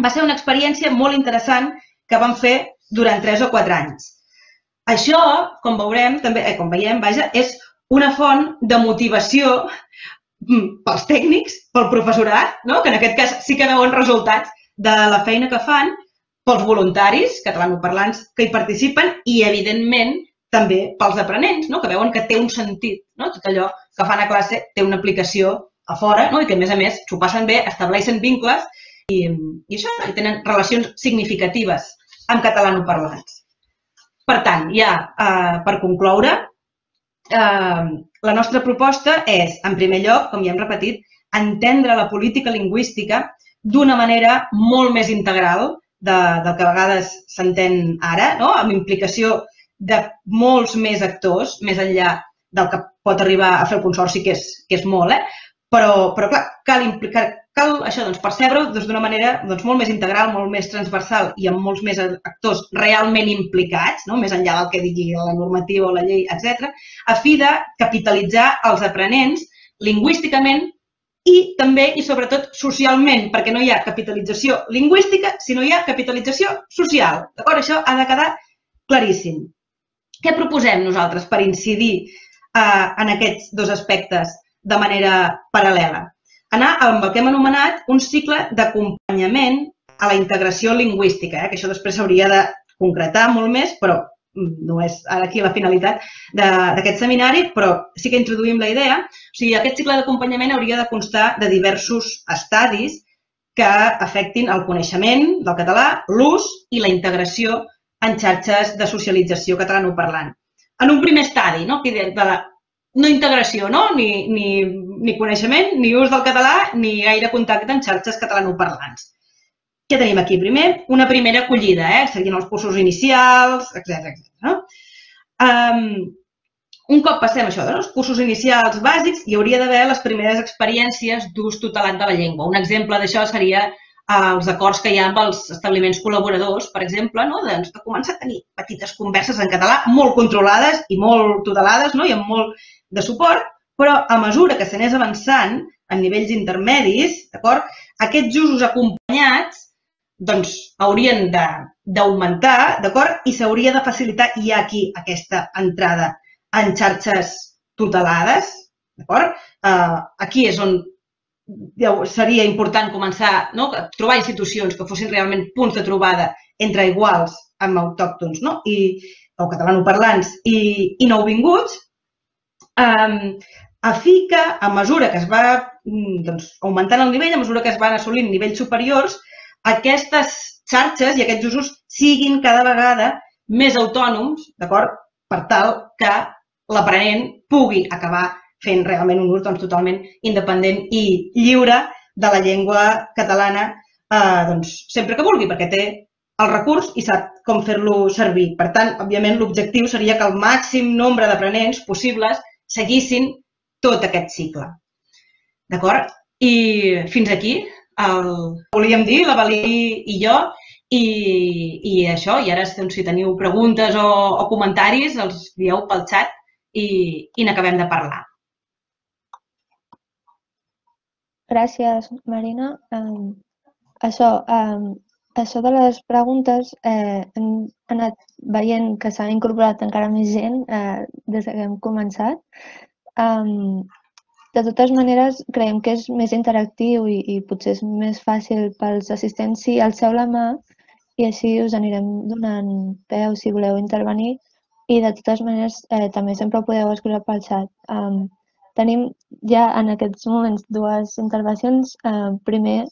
Va ser una experiència molt interessant que vam fer durant tres o quatre anys. Això, com veurem, també, com veiem, vaja, és una font de motivació pels tècnics, pel professorat, que en aquest cas sí que veuen resultats de la feina que fan, pels voluntaris catalanoparlants que hi participen i, evidentment, també pels aprenents, que veuen que té un sentit. Tot allò que fan a classe té una aplicació a fora i que, a més a més, s'ho passen bé, estableixen vincles i això, i tenen relacions significatives amb catalanoparlants. Per tant, ja per concloure, la nostra proposta és, en primer lloc, com ja hem repetit, entendre la política lingüística d'una manera molt més integral del que a vegades s'entén ara, amb implicació de molts més actors, més enllà del que pot arribar a fer el Consorci, que és molt, però cal percebre-ho d'una manera molt més integral, molt més transversal i amb molts més actors realment implicats, més enllà del que digui la normativa o la llei, etcètera, a fi de capitalitzar els aprenents lingüísticament i també i sobretot socialment, perquè no hi ha capitalització lingüística si no hi ha capitalització social. Això ha de quedar claríssim. Què proposem nosaltres per incidir en aquests dos aspectes de manera paral·lela? Anar amb el que hem anomenat un cicle d'acompanyament a la integració lingüística, que això després s'hauria de concretar molt més, però no és ara aquí la finalitat d'aquest seminari, però sí que introduïm la idea. O sigui, aquest cicle d'acompanyament hauria de constar de diversos estadis que afectin el coneixement del català, l'ús i la integració en xarxes de socialització catalanoparlant. En un primer estadi, de la no integració, ni coneixement, ni ús del català, ni gaire contacte en xarxes catalanoparlants. Què tenim aquí primer? Una primera acollida, seguint els cursos inicials, etcètera. Un cop passem això, els cursos inicials bàsics, hi hauria d'haver les primeres experiències d'ús tutelat de la llengua. Un exemple d'això seria els acords que hi ha amb els establiments col·laboradors, per exemple, que comença a tenir petites converses en català molt controlades i molt tutelades i amb molt de suport, però a mesura que s'anés avançant en nivells intermedis, aquests usos acompanyats haurien d'augmentar i s'hauria de facilitar ja aquí aquesta entrada en xarxes tutelades. Aquí és on seria important començar a trobar institucions que fossin realment punts de trobada entre iguals amb autòctons o catalanoparlants i nouvinguts, a fi que, a mesura que es va augmentant el nivell, a mesura que es van assolint nivells superiors, aquestes xarxes i aquests usos siguin cada vegada més autònoms, per tal que l'aprenent pugui acabar fent realment un ús totalment independent i lliure de la llengua catalana sempre que vulgui, perquè té el recurs i sap com fer-lo servir. Per tant, òbviament, l'objectiu seria que el màxim nombre d'aprenents possibles seguissin tot aquest cicle. D'acord? I fins aquí volíem dir l'Avel·lí i jo. I això, i ara si teniu preguntes o comentaris els dieu pel xat i n'acabem de parlar. Gràcies, Marina. Això de les preguntes, hem anat veient que s'ha incorporat encara més gent des que hem començat. De totes maneres, creiem que és més interactiu i potser és més fàcil pels assistents si alceu la mà i així us anirem donant peu si voleu intervenir. I de totes maneres, també sempre ho podeu escriure pel xat. Tenim ja en aquests moments dues intervencions. Primer,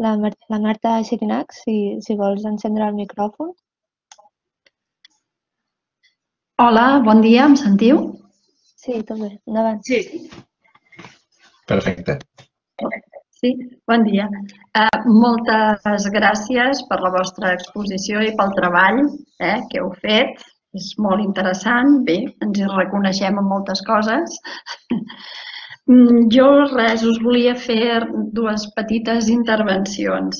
la Marta Xicanac, si vols encendre el micròfon. Hola, bon dia, em sentiu? Sí, tot bé, endavant. Sí. Perfecte. Sí, bon dia. Moltes gràcies per la vostra exposició i pel treball que heu fet. És molt interessant. Bé, ens hi reconeixem en moltes coses. Jo res, us volia fer dues petites intervencions.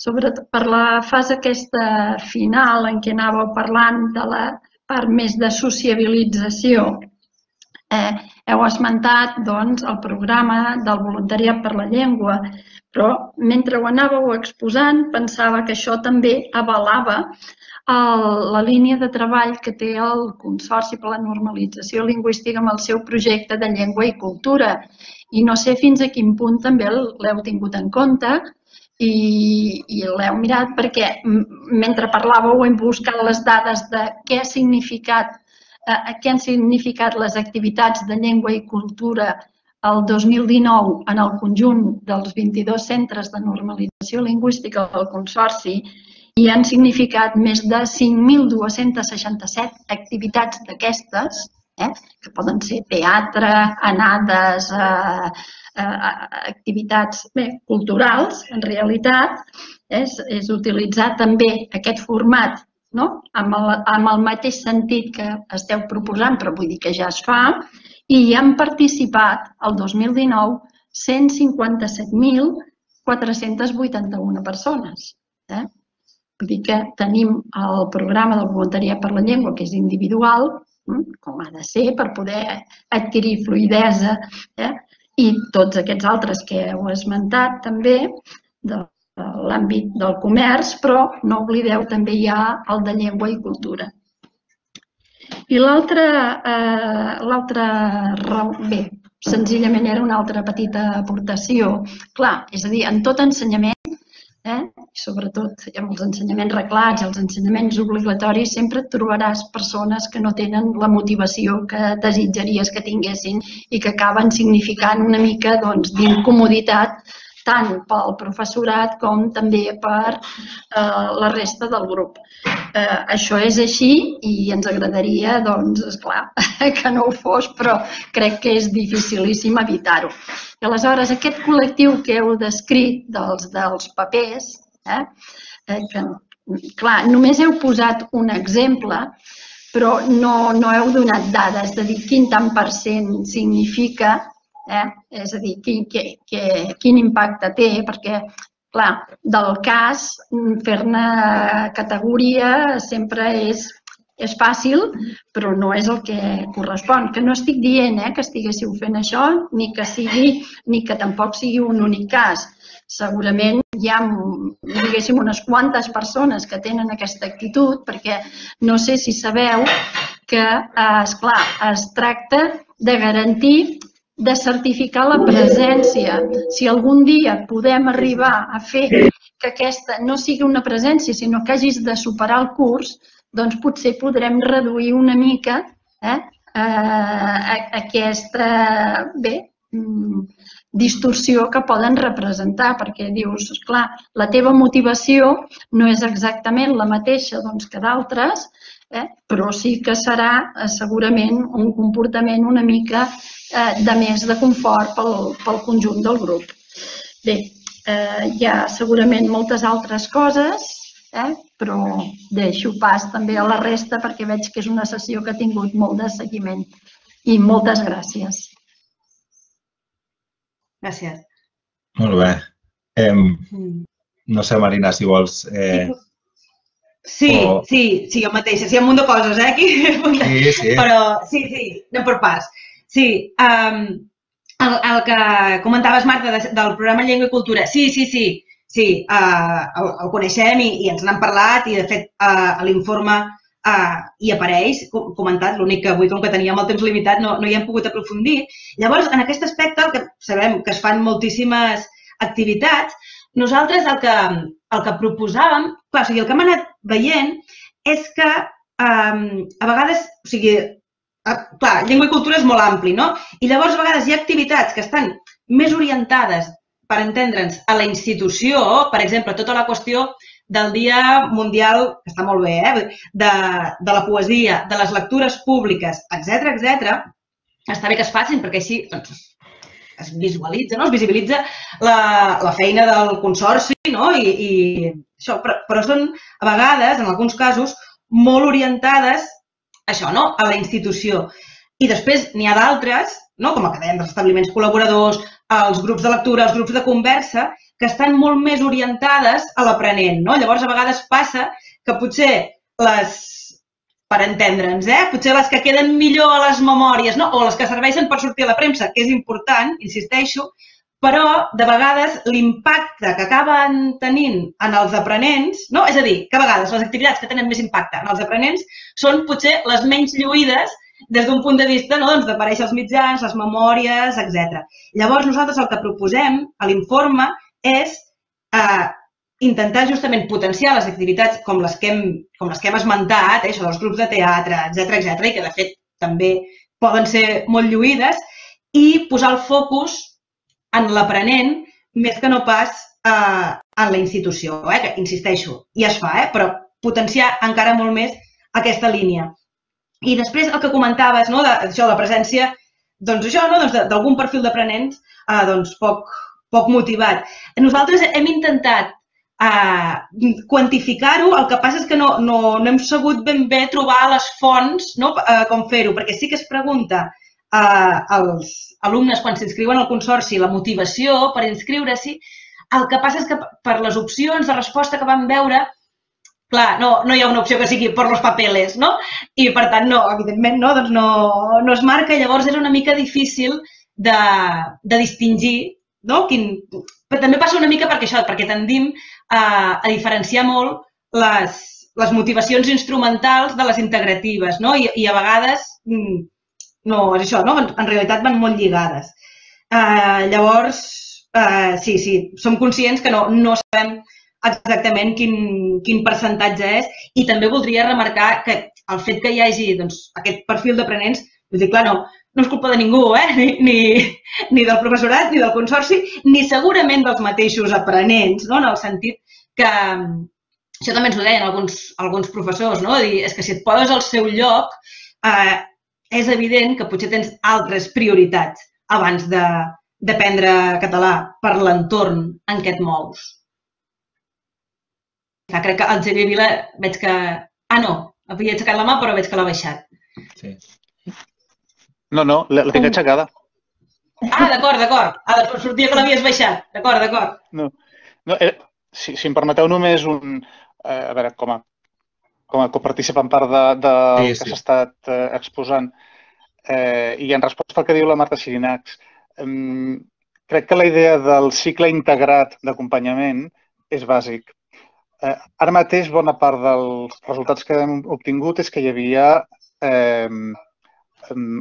Sobretot per la fase aquesta final en què anàveu parlant de la part més de sociabilització. Heu esmentat el programa del voluntariat per la llengua, però mentre ho anàveu exposant pensava que això també avalava la línia de treball que té el Consorci per a la Normalització Lingüística amb el seu projecte de llengua i cultura. I no sé fins a quin punt també l'heu tingut en compte i l'heu mirat perquè mentre parlàveu hem buscat les dades de què ha significat què han significat les activitats de llengua i cultura el dos mil dinou en el conjunt dels vint-i-dos centres de normalització lingüística del Consorci i han significat més de cinc mil dos-cents seixanta-set activitats d'aquestes, que poden ser teatre, anades, activitats culturals, en realitat. És utilitzar també aquest format amb el mateix sentit que esteu proposant, però vull dir que ja es fa, i hi han participat el dos mil dinou cent cinquanta-set mil quatre-cents vuitanta-una persones. Vull dir que tenim el programa del voluntariat per la llengua, que és individual, com ha de ser, per poder adquirir fluïdesa, i tots aquests altres que heu esmentat també, doncs, l'àmbit del comerç, però no oblideu també hi ha el de llengua i cultura. I l'altra, bé, senzillament era una altra petita aportació. Clar, és a dir, en tot ensenyament, sobretot amb els ensenyaments reglats, els ensenyaments obligatoris, sempre trobaràs persones que no tenen la motivació que desitjaries que tinguessin i que acaben significant una mica d'incomoditat tant pel professorat com també per la resta del grup. Això és així i ens agradaria, doncs, esclar, que no ho fos, però crec que és dificilíssim evitar-ho. I aleshores, aquest col·lectiu que heu descrit dels papers, que, clar, només heu posat un exemple, però no heu donat dades de dir quin tant per cent significa. És a dir, quin impacte té, perquè, clar, del cas, fer-ne categoria sempre és fàcil, però no és el que correspon. Que no estic dient que estiguéssiu fent això, ni que tampoc sigui un únic cas. Segurament hi ha, diguéssim, unes quantes persones que tenen aquesta actitud, perquè no sé si sabeu que, esclar, es tracta de garantir de certificar la presència. Si algun dia podem arribar a fer que aquesta no sigui una presència, sinó que hagis de superar el curs, doncs potser podrem reduir una mica aquesta distorsió que poden representar, perquè dius, esclar, la teva motivació no és exactament la mateixa que d'altres, però sí que serà segurament un comportament una mica de més de confort pel conjunt del grup. Bé, hi ha segurament moltes altres coses, però deixo pas també a la resta perquè veig que és una sessió que ha tingut molt de seguiment. I moltes gràcies. Gràcies. Molt bé. No sé, Marina, si vols... Sí, sí, sí, jo mateixa. Sí, hi ha un munt de coses, eh, aquí. Sí, sí. Però sí, sí, anem per pas. Sí, el que comentaves, Marta, del programa Llengua i Cultura. Sí, sí, sí, sí, el coneixem i ens n'han parlat i, de fet, l'informe hi apareix, comentat, l'únic que avui, com que teníem el temps limitat, no hi hem pogut aprofundir. Llavors, en aquest aspecte, que sabem que es fan moltíssimes activitats, nosaltres el que proposàvem, clar, o sigui, el que hem anat veient és que a vegades, o sigui, clar, llengua i cultura és molt ampli, no? I llavors a vegades hi ha activitats que estan més orientades, per entendre'ns, a la institució, per exemple, tota la qüestió del Dia Mundial, que està molt bé, eh?, de la poesia, de les lectures públiques, etcètera, etcètera. Està bé que es facin perquè així, doncs, es visualitza, no? Es visibilitza la feina del consorci, no? I això, però són a vegades, en alguns casos, molt orientades a això, no? A la institució. I després n'hi ha d'altres, no? Com el que dèiem dels establiments col·laboradors, els grups de lectura, els grups de conversa, que estan molt més orientades a l'aprenent, no? Llavors, a vegades passa que potser les, per entendre'ns, eh? Potser les que queden millor a les memòries, no? O les que serveixen per sortir a la premsa, que és important, insisteixo, però de vegades l'impacte que acaben tenint en els aprenents, no? És a dir, que a vegades les activitats que tenen més impacte en els aprenents són potser les menys lluïdes des d'un punt de vista d'aparèixer els mitjans, les memòries, etcètera. Llavors, nosaltres el que proposem a l'informe és intentar justament potenciar les activitats com les que hem esmentat, això dels grups de teatre, etcètera, i que de fet també poden ser molt lluïdes, i posar el focus en l'aprenent més que no pas en la institució, que, insisteixo, ja es fa, però potenciar encara molt més aquesta línia. I després el que comentaves, això, la presència d'algun perfil d'aprenents poc motivat. Nosaltres hem intentat quantificar-ho, el que passa és que no hem sabut ben bé trobar les fonts com fer-ho, perquè sí que es pregunta als alumnes quan s'inscriuen al Consorci la motivació per inscriure-s'hi. El que passa és que per les opcions de resposta que vam veure, clar, no hi ha una opció que sigui per los papeles, no? I per tant, no, evidentment, no es marca i llavors és una mica difícil de distingir, no? Però també passa una mica perquè això, perquè tendim a diferenciar molt les motivacions instrumentals de les integratives, no? I a vegades... No, és això, no? En realitat van molt lligades. Llavors, sí, sí, som conscients que no sabem exactament quin percentatge és i també voldria remarcar que el fet que hi hagi aquest perfil d'aprenents, vull dir, clar, no és culpa de ningú, ni del professorat, ni del consorci, ni segurament dels mateixos aprenents, en el sentit que, això també ens ho deien alguns professors, és que si et poses al seu lloc, és evident que potser tens altres prioritats abans d'aprendre català per l'entorn en què et mous. Crec que el Xavier Vila veig que... Ah, no, havia aixecat la mà però veig que l'ha baixat. No, no, la tinc aixecada. Ah, d'acord, d'acord. Sortia que l'havies baixat. D'acord, d'acord. Si em permeteu només un... A veure, com a... com a coparticipant part del que s'ha estat exposant. I en resposta al que diu la Marta Xicanac, crec que la idea del cicle integrat d'acompanyament és bàsic. Ara mateix, bona part dels resultats que hem obtingut és que hi havia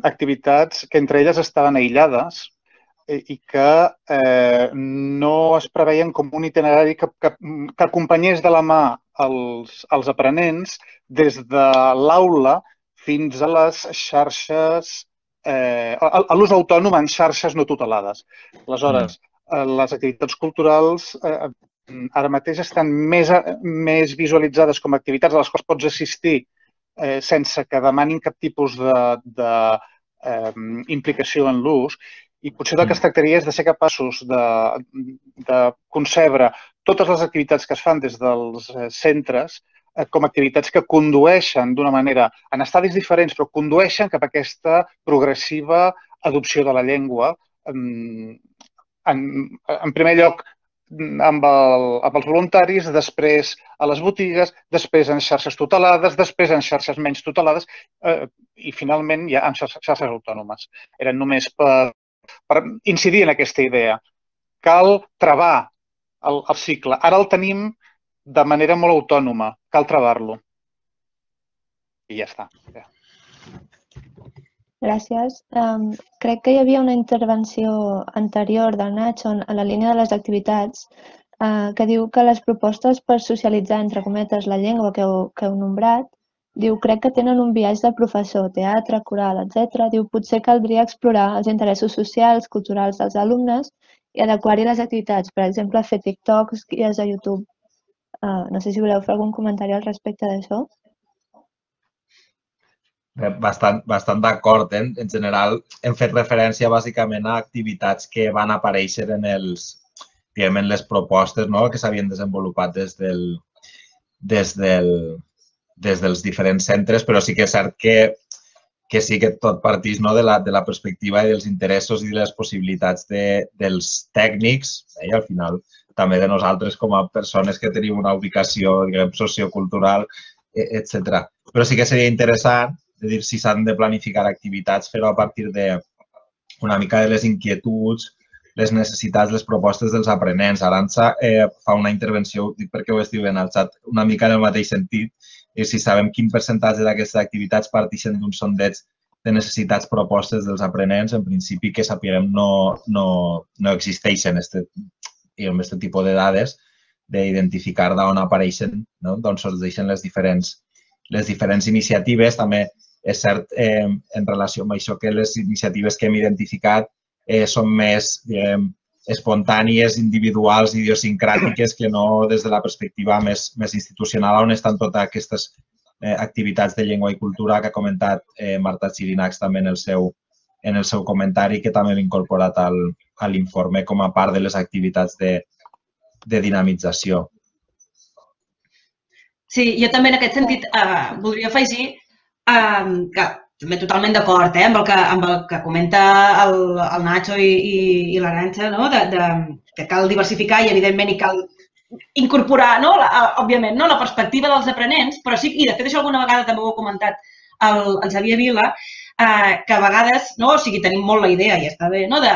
activitats que entre elles estaven aïllades i que no es preveien com un itinerari que acompanyés de la mà els aprenents des de l'aula fins a les xarxes, a l'ús autònom en xarxes no tutelades. Aleshores, les activitats culturals ara mateix estan més visualitzades com a activitats a les quals pots assistir sense que demanin cap tipus d'implicació en l'ús I potser del que es tractaria és de ser capaços de, de concebre totes les activitats que es fan des dels centres com activitats que condueixen d'una manera, en estadis diferents, però condueixen cap a aquesta progressiva adopció de la llengua. En, en primer lloc, amb, el, amb els voluntaris, després a les botigues, després en xarxes tutelades, després en xarxes menys tutelades eh, i, finalment, ja en xarxes, xarxes autònomes. Eren només per per incidir en aquesta idea. Cal travar el, el cicle. Ara el tenim de manera molt autònoma. Cal travar-lo. I ja està. Gràcies. Um, crec que hi havia una intervenció anterior del Nacho a la línia de les activitats uh, que diu que les propostes per socialitzar, entre cometes, la llengua que heu, que heu nombrat, diu, crec que tenen un biaix de professor, teatre, coral, etcètera. Diu, potser caldria explorar els interessos socials, culturals dels alumnes i adequar-hi les activitats, per exemple, fer TikToks, guies a YouTube. Uh, no sé si voleu fer algun comentari al respecte d'això. Bastant, bastant d'acord. Eh? En general, hem fet referència bàsicament a activitats que van aparèixer en, els, diguem, en les propostes, no?, que s'havien desenvolupat des del... Des del des dels diferents centres, però sí que és cert que, que sí que tot partís, no, de, la, de la perspectiva i dels interessos i de les possibilitats de, dels tècnics, eh, i al final també de nosaltres com a persones que tenim una ubicació, diguem, sociocultural, etcètera. Però sí que seria interessant de dir si s'han de planificar activitats, fer-ho a partir de una mica de les inquietuds, les necessitats, les propostes dels aprenents. Aranxa eh, fa una intervenció, dic perquè ho estic veient al xat, una mica en el mateix sentit. I si sabem quin percentatge d'aquestes activitats parteixen d'un sondeig de necessitats propostes dels aprenents, en principi que sapiguem no, no, no existeixen este, este tipus de dades d'identificar d'on apareixen, no?, d'on sorgeixen les diferents, les diferents iniciatives. També és cert, eh, en relació amb això, que les iniciatives que hem identificat eh, són més, diguem, espontànies, individuals, idiosincràtiques, que no des de la perspectiva més, més institucional, on estan totes aquestes eh, activitats de llengua i cultura que ha comentat eh, Marta Xicanac també en el, seu, en el seu comentari, que també l'he incorporat al, a l'informe com a part de les activitats de, de dinamització. Sí, jo també en aquest sentit eh, voldria afegir eh, que també totalment d'acord eh, amb, amb el que comenta el, el Nacho i, i, i l'Aranxa, no?, de, de, que cal diversificar i, evidentment, i cal incorporar, no?, la, òbviament, no?, la perspectiva dels aprenents, però sí, i de fet això alguna vegada també ho ha comentat el, el Xavier Vila, eh, que a vegades, no?, o sigui, tenim molt la idea, i està bé, no?, de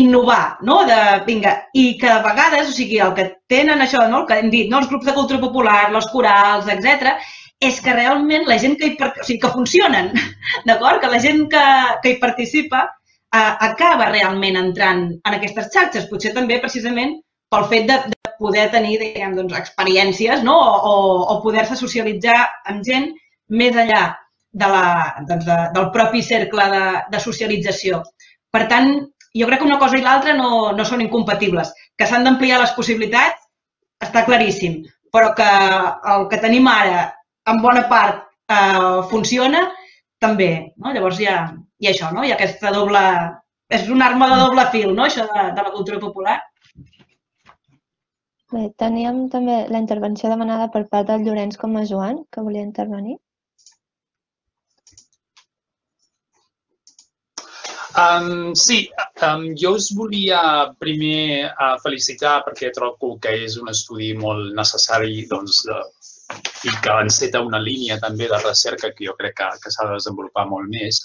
innovar, no?, de, vinga, i que a vegades, o sigui, el que tenen això, no?, el que hem dit, no?, els grups de cultura popular, les corals, etcètera, és que realment la gent que hi participa, o sigui, que funcionen, d'acord? Que la gent que, que hi participa eh, acaba realment entrant en aquestes xarxes, potser també precisament pel fet de, de poder tenir, diguem, doncs, experiències, no?, o, o poder-se socialitzar amb gent més enllà de la, doncs, de, del propi cercle de, de socialització. Per tant, jo crec que una cosa i l'altra no, no són incompatibles. Que s'han d'ampliar les possibilitats està claríssim, però que el que tenim ara en bona part eh, funciona, també, no? Llavors hi ha, hi ha això, no? Hi ha aquesta doble... És una arma de doble fil, no?, això de, de la cultura popular. Bé, teníem també la intervenció demanada per part del Llorenç com a Joan, que volia intervenir. Um, sí, um, jo us volia primer uh, felicitar perquè trobo que és un estudi molt necessari, doncs, de, i que enceta una línia també de recerca que jo crec que, que s'ha de desenvolupar molt més.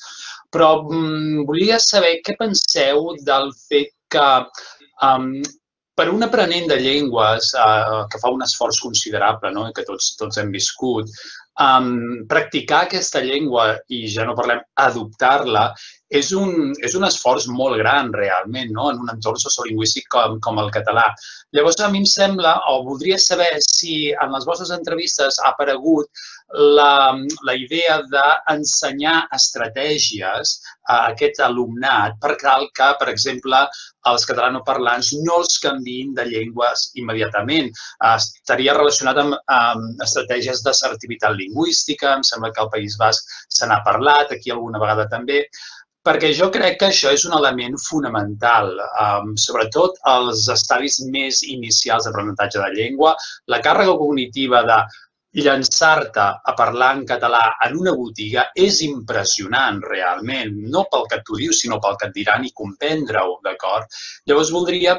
Però um, volia saber què penseu del fet que um, per un aprenent de llengües uh, que fa un esforç considerable, no?, i que tots, tots hem viscut, um, practicar aquesta llengua, i ja no parlem adoptar-la, és un, és un esforç molt gran realment, no?, en un entorn sociolingüístic com, com el català. Llavors, a mi em sembla, o voldria saber si en les vostres entrevistes ha aparegut la, la idea d'ensenyar estratègies a aquest alumnat per tal que, per exemple, els catalanoparlants no els canviïn de llengües immediatament. Estaria relacionat amb, amb estratègies d'assertivitat lingüística, em sembla que al País Basc se n'ha parlat, aquí alguna vegada també. Perquè jo crec que això és un element fonamental, sobretot als estadis més inicials d'aprenentatge de llengua. La càrrega cognitiva de llançar-te a parlar en català en una botiga és impressionant realment, no pel que tu dius, sinó pel que et diran i comprendre-ho, d'acord? Llavors voldria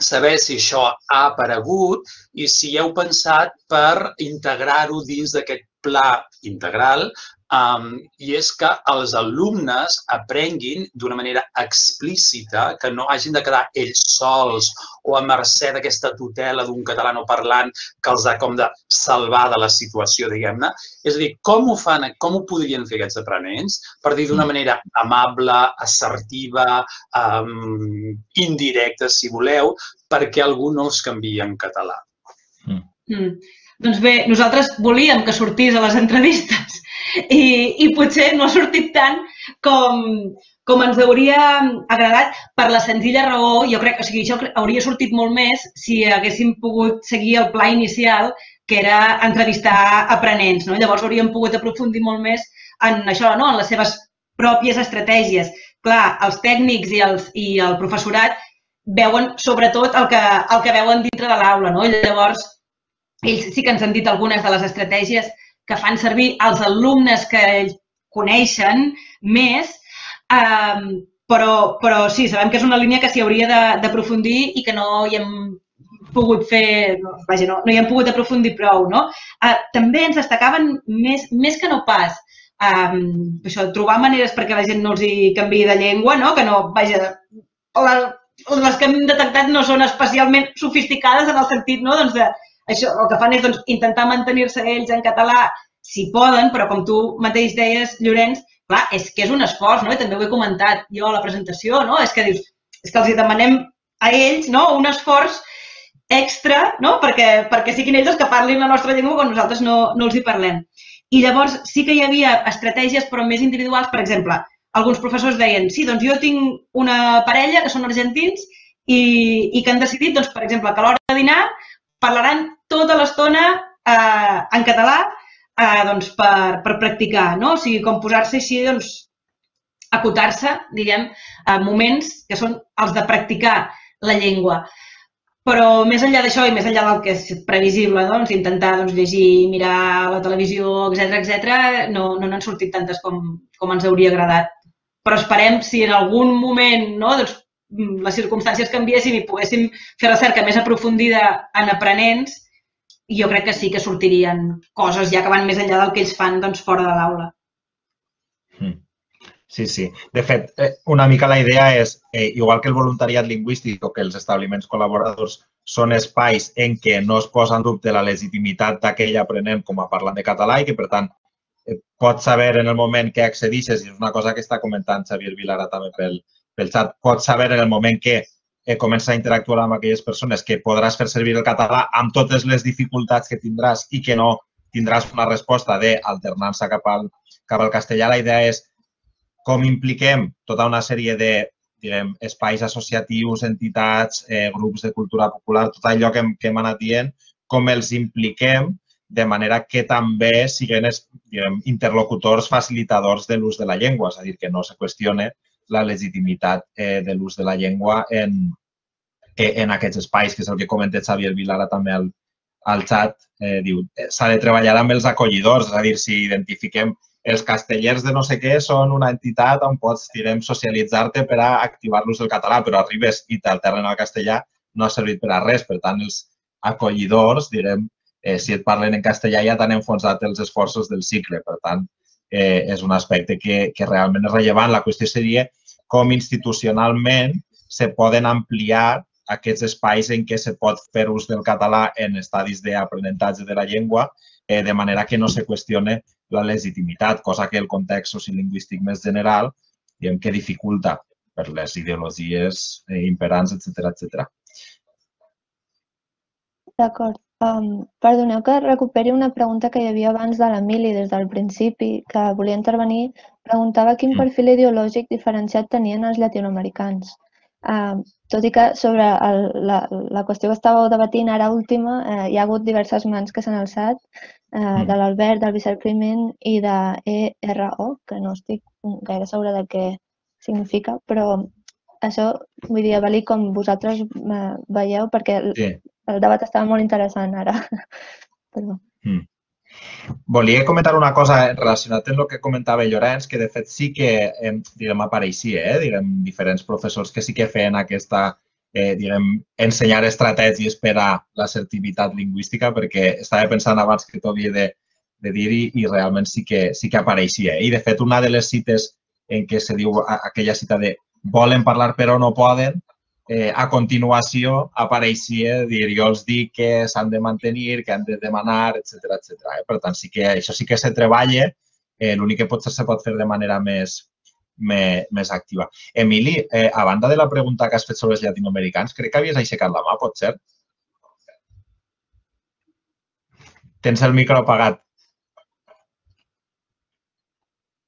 saber si això ha aparegut i si heu pensat per integrar-ho dins d'aquest pla integral, i és que els alumnes aprenguin d'una manera explícita, que no hagin de quedar ells sols o a mercè d'aquesta tutela d'un catalanoparlant que els ha com de salvar de la situació, diguem-ne. És a dir, com ho fan, com ho podrien fer aquests aprenents per dir d'una manera amable, assertiva, indirecta, si voleu, perquè algú no es canvia en català? Doncs bé, nosaltres volíem que sortís a les entrevistes i potser no ha sortit tant com ens hauria agradat per la senzilla raó. Jo crec que això hauria sortit molt més si haguéssim pogut seguir el pla inicial, que era entrevistar aprenents. Llavors hauríem pogut aprofundir molt més en això, en les seves pròpies estratègies. Clar, els tècnics i el professorat veuen sobretot el que veuen dintre de l'aula. Llavors, ells sí que ens han dit algunes de les estratègies que fan servir els alumnes que ells coneixen més, però sí, sabem que és una línia que s'hi hauria d'aprofundir i que no hi hem pogut fer, vaja, no hi hem pogut aprofundir prou, no? També ens destacaven més que no pas trobar maneres perquè la gent no els hi canviï de llengua, no? Que no, vaja, les que hem detectat no són especialment sofisticades en el sentit, no? Doncs de... El que fan és intentar mantenir-se ells en català si poden, però com tu mateix deies, Llorenç, clar, és que és un esforç, no? I també ho he comentat jo a la presentació, no? És que dius, és que els demanem a ells, no?, un esforç extra, no?, perquè siguin ells els que parlin la nostra llengua quan nosaltres no els hi parlem. I llavors sí que hi havia estratègies, però més individuals. Per exemple, alguns professors deien, sí, doncs jo tinc una parella que són argentins i que han decidit, doncs, per exemple, que a l'hora de dinar parlaran tota l'estona en català per practicar, no? O sigui, com posar-se així, doncs, acotar-se, diguem, a moments que són els de practicar la llengua. Però més enllà d'això i més enllà del que és previsible, doncs, intentar llegir, mirar la televisió, etcètera, no n'han sortit tantes com ens hauria agradat. Però esperem si en algun moment, no?, doncs, les circumstàncies canviessin i poguéssim fer recerca més aprofundida en aprenents, jo crec que sí que sortirien coses ja que van més enllà del que ells fan fora de l'aula. Sí, sí. De fet, una mica la idea és, igual que el voluntariat lingüístic o que els establiments col·laboradors són espais en què no es posa en dubte la legitimitat d'aquell aprenent com a parlant de català i que, per tant, pots saber en el moment que accedixes, i és una cosa que està comentant Xavier Vila ara també pel pel xat, pots saber en el moment que comença a interactuar amb aquelles persones que podràs fer servir el català amb totes les dificultats que tindràs i que no tindràs una resposta d'alternar-se cap al castellà. La idea és com impliquem tota una sèrie d'espais associatius, entitats, grups de cultura popular, tot allò que hem anat dient, com els impliquem de manera que també siguin interlocutors facilitadors de l'ús de la llengua, és a dir, que no se qüestione la legitimitat de l'ús de la llengua en aquests espais, que és el que comenta Xavier Vila ara també al xat. Diu, s'ha de treballar amb els acollidors, és a dir, si identifiquem els castellers de no sé què són una entitat on pots, direm, socialitzar-te per a activar l'ús del català, però arribes i t'alternen al castellà, no ha servit per a res. Per tant, els acollidors, direm, si et parlen en castellà ja t'han enfonsat els esforços del cicle. Per tant, és un aspecte que realment és rellevant. La qüestió seria com institucionalment se poden ampliar aquests espais en què se pot fer ús del català en estadis d'aprenentatge de la llengua de manera que no se qüestione la legitimitat, cosa que el context sociolingüístic més general que dificulta per les ideologies imperants, etcètera. D'acord. Perdoneu que recuperi una pregunta que hi havia abans de l'Emili des del principi, que volia intervenir. Preguntava quin perfil ideològic diferenciat tenien els llatinoamericans. Tot i que sobre la qüestió que estàveu debatint ara última hi ha hagut diverses mans que s'han alçat, de l'Albert, del Vicent Climent i de E R O, que no estic gaire segura de què significa, però això, vull dir, Avel·lí, com vosaltres veieu, perquè el debat estava molt interessant ara. Volia comentar una cosa relacionada amb el que comentava Llorenç, que de fet sí que apareixia, diferents professors que sí que feien aquesta, diguem, ensenyar estratègies per a l'assertivitat lingüística, perquè estava pensant abans que t'ho havia de dir i realment sí que apareixia. I de fet una de les cites en què se diu aquella cita de volen parlar però no poden, a continuació apareixia dir jo els dic que s'han de mantenir, que han de demanar, etcètera, etcètera. Per tant, això sí que se treballa, l'únic que potser se pot fer de manera més més activa. Emili, a banda de la pregunta que has fet sobre els llatinoamericans, crec que havies aixecat la mà, potser? Tens el micro apagat.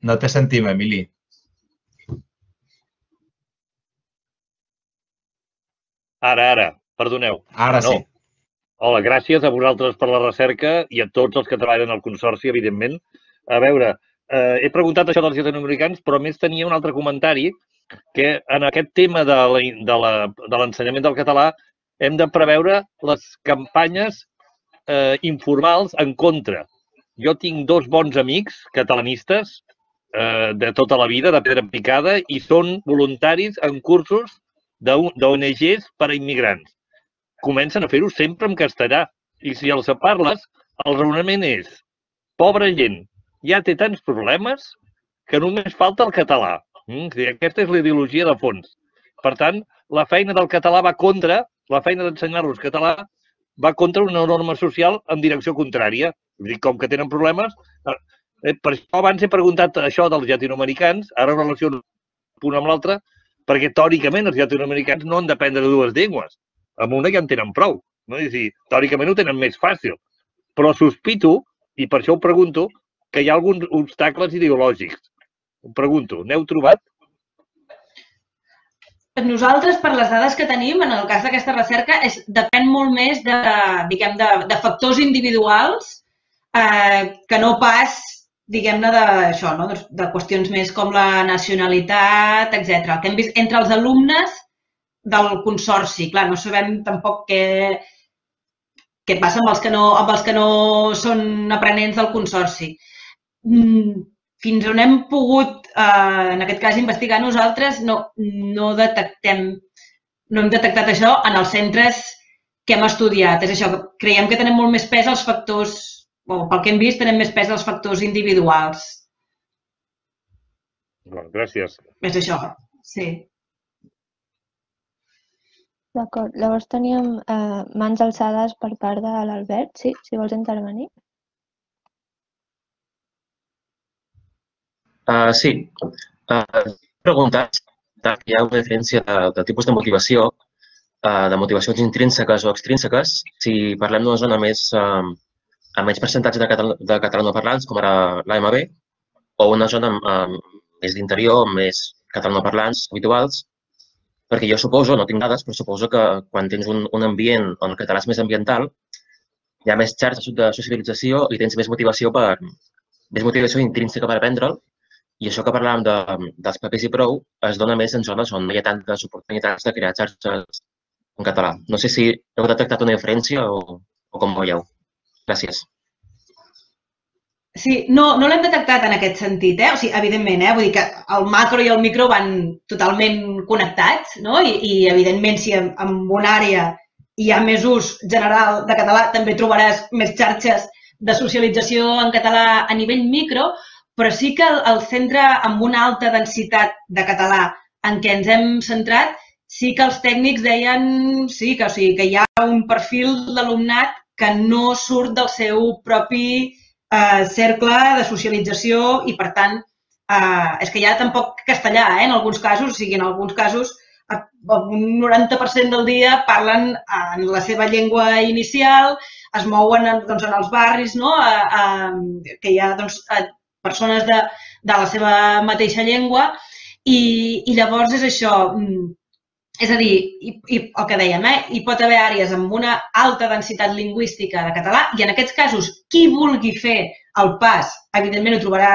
No te sentim, Emili. Ara, ara, perdoneu. Ara sí. Hola, gràcies a vosaltres per la recerca i a tots els que treballen al Consorci, evidentment. A veure, he preguntat això dels llatinoamericans, però a més tenia un altre comentari, que en aquest tema de l'ensenyament del català hem de preveure les campanyes informals en contra. Jo tinc dos bons amics catalanistes de tota la vida, de pedra picada, i són voluntaris en cursos d'O N Gs per a immigrants. Comencen a fer-ho sempre en castellà i si els parles, el raonament és pobra gent, ja té tants problemes que només falta el català. Aquesta és la ideologia de fons. Per tant, la feina del català va contra, la feina d'ensenyar-los català va contra una norma social en direcció contrària. Com que tenen problemes... Per això abans he preguntat això dels llatinoamericans, ara relaciono un amb l'altre, perquè teòricament els llatinoamericans no han d'aprendre dues llengües. Amb una ja en tenen prou. Teòricament ho tenen més fàcil. Però sospito, i per això ho pregunto, que hi ha alguns obstacles ideològics. Em pregunto, n'heu trobat? Nosaltres, per les dades que tenim, en el cas d'aquesta recerca, depèn molt més de factors individuals que no pas de qüestions més com la nacionalitat, etcètera. El que hem vist entre els alumnes del Consorci. Clar, no sabem tampoc què... Què passa amb els que no són aprenents del Consorci? Fins on hem pogut, en aquest cas, investigar nosaltres, no detectem, no hem detectat això en els centres que hem estudiat. És això, creiem que tenen molt més pes els factors, o pel que hem vist, tenen més pes els factors individuals. Gràcies. És això, sí. D'acord. Llavors teníem mans alçades per part de l'Albert, sí, si vols intervenir. Sí. He preguntat si hi ha una diferència de tipus de motivació, de motivacions intrínseques o extrínseques, si parlem d'una zona amb menys percentatge de catalanoparlants, com ara l'A M B, o una zona més d'interior, amb més catalanoparlants habituals, perquè jo suposo, no tinc dades, però suposo que quan tens un ambient on el català és més ambiental, hi ha més xarxes de socialització i tens més motivació per més motivació intrínseca per aprendre'l. I això que parlàvem dels papers i prou es dona més en zones on no hi ha tantes oportunitats de crear xarxes en català. No sé si heu detectat una diferència o com ho veieu. Gràcies. Sí, no l'hem detectat en aquest sentit. O sigui, evidentment, vull dir que el macro i el micro van totalment connectats i, evidentment, si en una àrea hi ha més ús general de català, també trobaràs més xarxes de socialització en català a nivell micro, però sí que el centre amb una alta densitat de català en què ens hem centrat, sí que els tècnics deien que hi ha un perfil d'alumnat que no surt del seu propi cercle de socialització i, per tant, és que hi ha tampoc castellà en alguns casos, o sigui, en alguns casos un noranta per cent del dia parlen en la seva llengua inicial, es mouen en els barris, que hi ha persones de la seva mateixa llengua i llavors és això, és a dir, el que dèiem, hi pot haver àrees amb una alta densitat lingüística de català i en aquests casos qui vulgui fer el pas, evidentment ho trobarà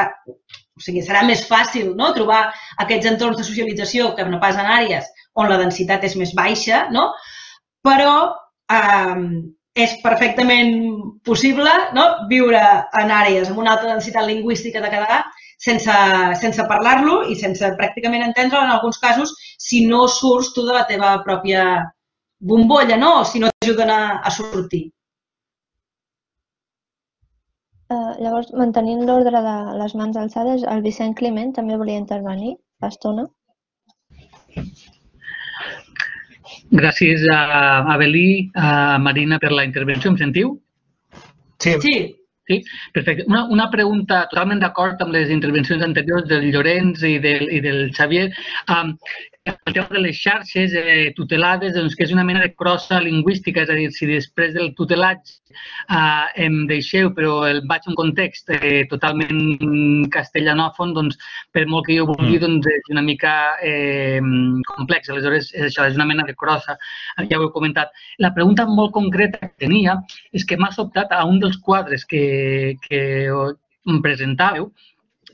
O sigui, serà més fàcil trobar aquests entorns de socialització que no pas en àrees on la densitat és més baixa, però és perfectament possible viure en àrees amb una alta densitat lingüística de català sense parlar-lo i sense pràcticament entendre'l en alguns casos si no surts tu de la teva pròpia bombolla o si no t'ajuden a sortir. Llavors, mantenint l'ordre de les mans alçades, el Vicent Climent també volia intervenir fa estona. Gràcies a Avel·lí, a Marina per la intervenció. Em sentiu? Sí. Sí? Perfecte. Una pregunta totalment d'acord amb les intervencions anteriors del Llorenç i del Xavier. El tema de les xarxes tutelades, que és una mena de crossa lingüística, és a dir, si després del tutelatge em deixeu, però vaig a un context totalment castellanòfon, doncs per molt que jo vulgui, doncs és una mica complex. Aleshores, és això, és una mena de crossa, ja ho he comentat. La pregunta molt concreta que tenia és que m'ha sobtat a un dels quadres que em presentàveu,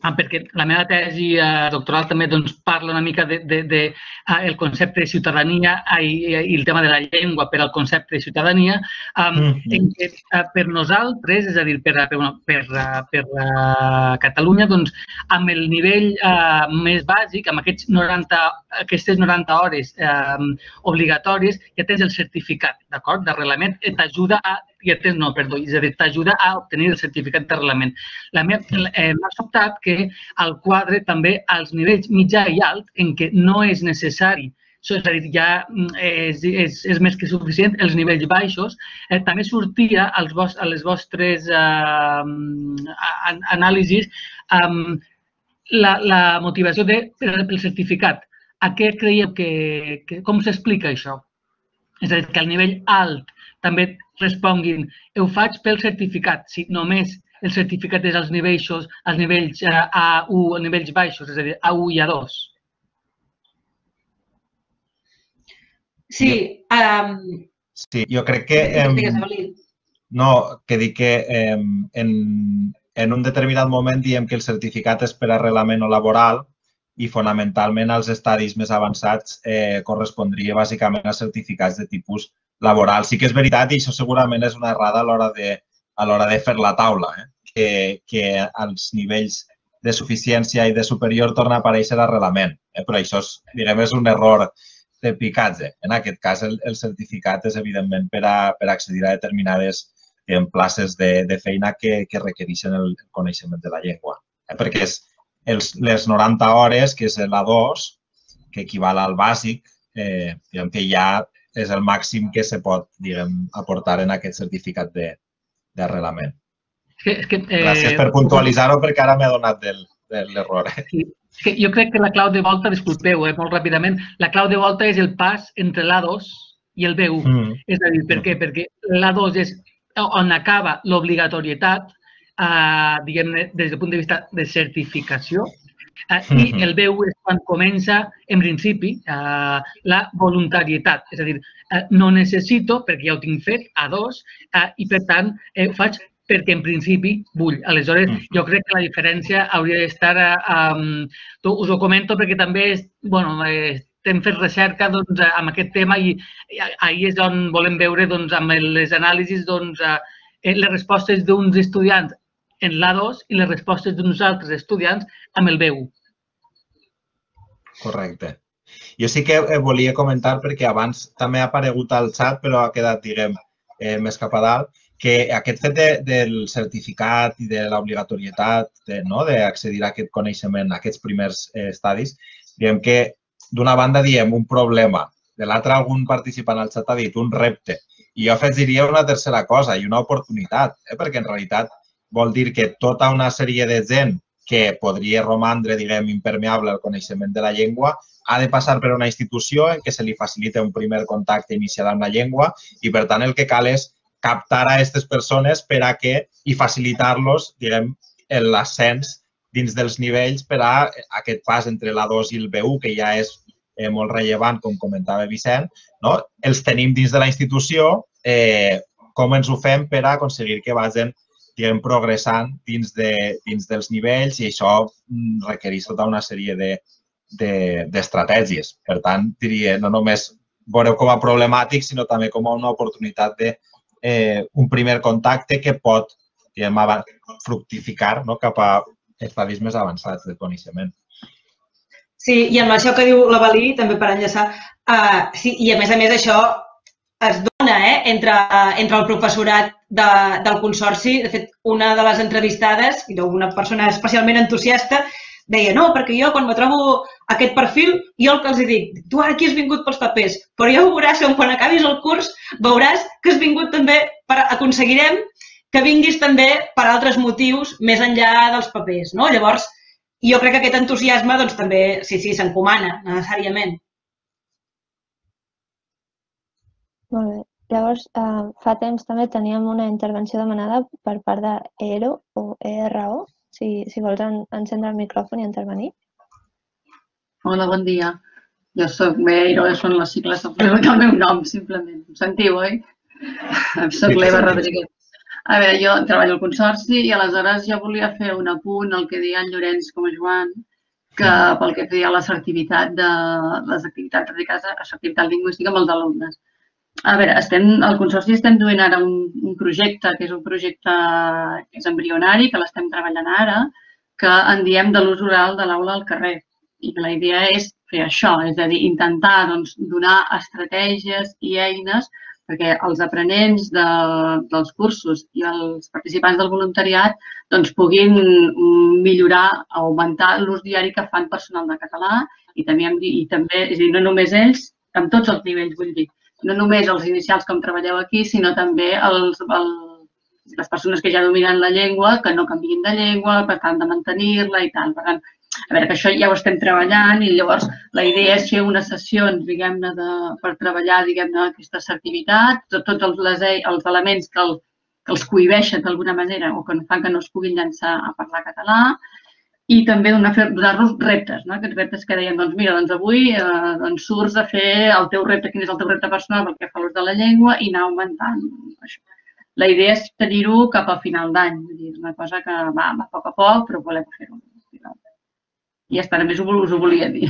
perquè la meva tesi doctoral també parla una mica del concepte de ciutadania i el tema de la llengua per al concepte de ciutadania. Per nosaltres, és a dir, per Catalunya, amb el nivell més bàsic, amb aquestes noranta hores obligatòries, ja tens el certificat d'arrelament i t'ajuda a ja tens, no, perdó, és a dir, t'ajuda a obtenir el certificat d'arrelament. M'ha sobtat que al quadre també als nivells mitjà i alt en què no és necessari, és a dir, ja és més que suficient, els nivells baixos, també sortia a les vostres anàlisis la motivació del certificat. A què creieu que... Com s'explica això? És a dir, que al nivell alt també responguin, ho faig pel certificat, si només el certificat és als nivells A u, als nivells baixos, és a dir, A u i A dos. Sí. Sí, jo crec que... No, que dic que en un determinat moment diem que el certificat és per arrelament o laboral i fonamentalment als estadis més avançats correspondria bàsicament a certificats de tipus laboral. Sí que és veritat, i això segurament és una errada a l'hora de fer la taula, que als nivells de suficiència i de superior torna a aparèixer arrelament, però això és un error de picatge. En aquest cas, el certificat és evidentment per accedir a determinades places de feina que requereixen el coneixement de la llengua, perquè és les noranta hores, que és l'A dos, que equival al bàsic, que ja és el màxim que es pot aportar en aquest certificat d'arrelament. Gràcies per puntualitzar-ho, perquè ara m'he adonat de l'error. Jo crec que la clau de volta, disculpeu, molt ràpidament, la clau de volta és el pas entre l'A dos i el B u. És a dir, per què? Perquè l'A dos és on acaba l'obligatorietat, diguem-ne, des del punt de vista de certificació, i el B u és quan comença, en principi, la voluntarietat. És a dir, no necessito, perquè ja ho tinc fet, A dos, i per tant ho faig perquè en principi vull. Aleshores, jo crec que la diferència hauria d'estar... Us ho comento perquè també estem fent recerca amb aquest tema i ahir és on volem veure amb les anàlisis les respostes d'uns estudiants en l'A dos i les respostes d'uns altres estudiants amb el B u. Correcte. Jo sí que volia comentar, perquè abans també ha aparegut al xat, però ha quedat, diguem, més cap a dalt, que aquest fet del certificat i de l'obligatorietat d'accedir a aquest coneixement, a aquests primers estadis, diguem que d'una banda diem un problema, de l'altra algun participant al xat ha dit un repte, i jo afegiria una tercera cosa i una oportunitat, perquè en realitat vol dir que tota una sèrie de gent que podria romandre, diguem, impermeable al coneixement de la llengua, ha de passar per una institució en què se li facilita un primer contacte inicial amb la llengua i, per tant, el que cal és captar a aquestes persones per a que i facilitar-los, diguem, l'ascens dins dels nivells per a aquest pas entre l'A dos i el B u, que ja és molt rellevant, com comentava Vicent, els tenim dins de la institució, com ens ho fem per aconseguir que vagin estiguem progressant dins dels nivells i això requereix tota una sèrie d'estratègies. Per tant, diria, no només veureu com a problemàtic, sinó també com a una oportunitat d'un primer contacte que pot fructificar cap a estadis més avançats de coneixement. Sí, i amb això que diu l'Avel·lí, també per enllaçar, i a més a més això es dona entre el professorat del Consorci. De fet, una de les entrevistades, una persona especialment entusiasta, deia, no, perquè jo quan me trobo aquest perfil, jo el que els dic, tu ara aquí has vingut pels papers, però ja ho veuràs, quan acabis el curs veuràs que has vingut també, aconseguirem que vinguis també per altres motius més enllà dels papers. Llavors, jo crec que aquest entusiasme també s'encomana necessàriament. Molt bé. Llavors, fa temps també teníem una intervenció demanada per part d'E R O o E R O. Si vols encendre el micròfon i intervenir. Hola, bon dia. Jo soc E R O, són les sigles del meu nom, simplement. Em sentiu, oi? Soc l'Eva Rodríguez. A veure, jo treballo al Consorci i aleshores jo volia fer un apunt al que deia en Llorenç com a Joan, que pel que feia l'assertivitat de les activitats dedicades a l'assertivitat lingüística amb els alumnes. A veure, al Consorci estem duent ara un projecte, que és un projecte que és embrionari, que l'estem treballant ara, que en diem de l'ús oral de l'aula al carrer. I la idea és fer això, és a dir, intentar donar estratègies i eines perquè els aprenents dels cursos i els participants del voluntariat puguin millorar, augmentar l'ús diari que fan personal de català i també, és a dir, no només ells, amb tots els nivells, vull dir, no només els inicials com treballeu aquí, sinó també les persones que ja dominen la llengua, que no canviïn de llengua, per tant, de mantenir-la i tal. Per tant, a veure, que això ja ho estem treballant i llavors la idea és fer unes sessions, diguem-ne, per treballar, diguem-ne, aquesta assertivitat, tots els elements que els cohibeixen d'alguna manera o que fan que no es puguin llançar a parlar català, i també donar-los reptes, aquests reptes que deien, doncs mira, avui surts a fer el teu repte, quin és el teu repte personal pel que fa a l'ús de la llengua i anar augmentant. La idea és tenir-ho cap a final d'any, és una cosa que va a poc a poc, però volem fer-ho. I ja està, només us ho volia dir.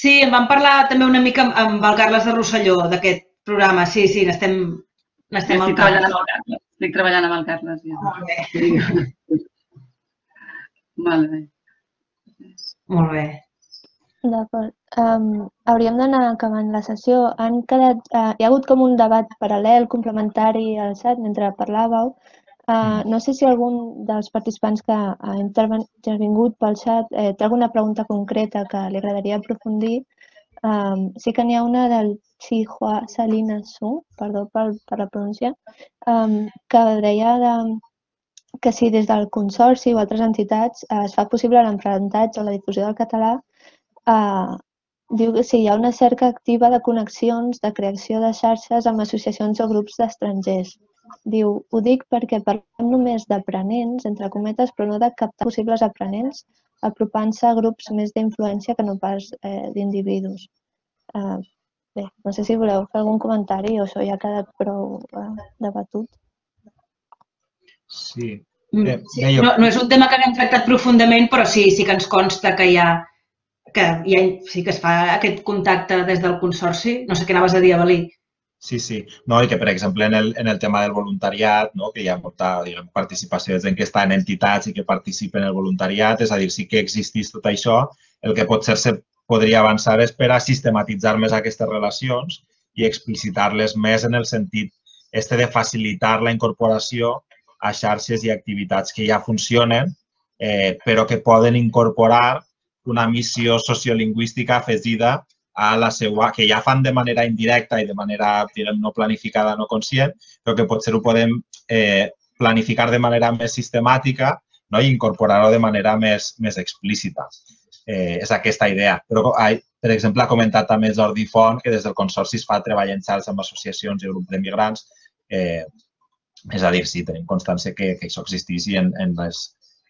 Sí, en vam parlar també una mica amb el Carles de Rosselló d'aquest programa, sí, sí, n'estem al Carles. Estic treballant amb el Carles. Molt bé. Molt bé. Molt bé. D'acord. Hauríem d'anar acabant la sessió. Hi ha hagut com un debat paral·lel, complementari al S A T mentre parlàveu. No sé si algun dels participants que ha intervingut pel S A T té alguna pregunta concreta que li agradaria aprofundir. Sí que n'hi ha una del Xihua Salinasú, perdó per la pronúncia, que deia de... que si des del Consorci o altres entitats es fa possible l'aprenentatge o la difusió del català, diu que si hi ha una cerca activa de connexions, de creació de xarxes amb associacions o grups d'estrangers. Diu, ho dic perquè parlem només d'aprenents, entre cometes, però no de captar possibles aprenents, apropant-se a grups més d'influència que no pas d'individus. Bé, no sé si voleu fer algun comentari o això ja ha quedat prou debatut. Sí. No és un tema que haguem tractat profundament, però sí que ens consta que es fa aquest contacte des del Consorci. No sé què anaves a dir, Avel·lí. Sí, sí. I que, per exemple, en el tema del voluntariat, que hi ha molta participació de gent que està en entitats i que participa en el voluntariat, és a dir, sí que existeix tot això. El que potser se podria avançar és per a sistematitzar més aquestes relacions i explicitar-les més en el sentit este de facilitar la incorporació a xarxes i activitats que ja funcionen, però que poden incorporar una missió sociolingüística afegida a la seva, que ja fan de manera indirecta i de manera no planificada, no conscient, però que potser ho podem planificar de manera més sistemàtica i incorporar-ho de manera més explícita. És aquesta idea. Però, per exemple, ha comentat també Jordi Font que des del Consorci es fa treball en xarxa amb associacions i grups de migrants. És a dir, sí, tenim constància que això existís i en les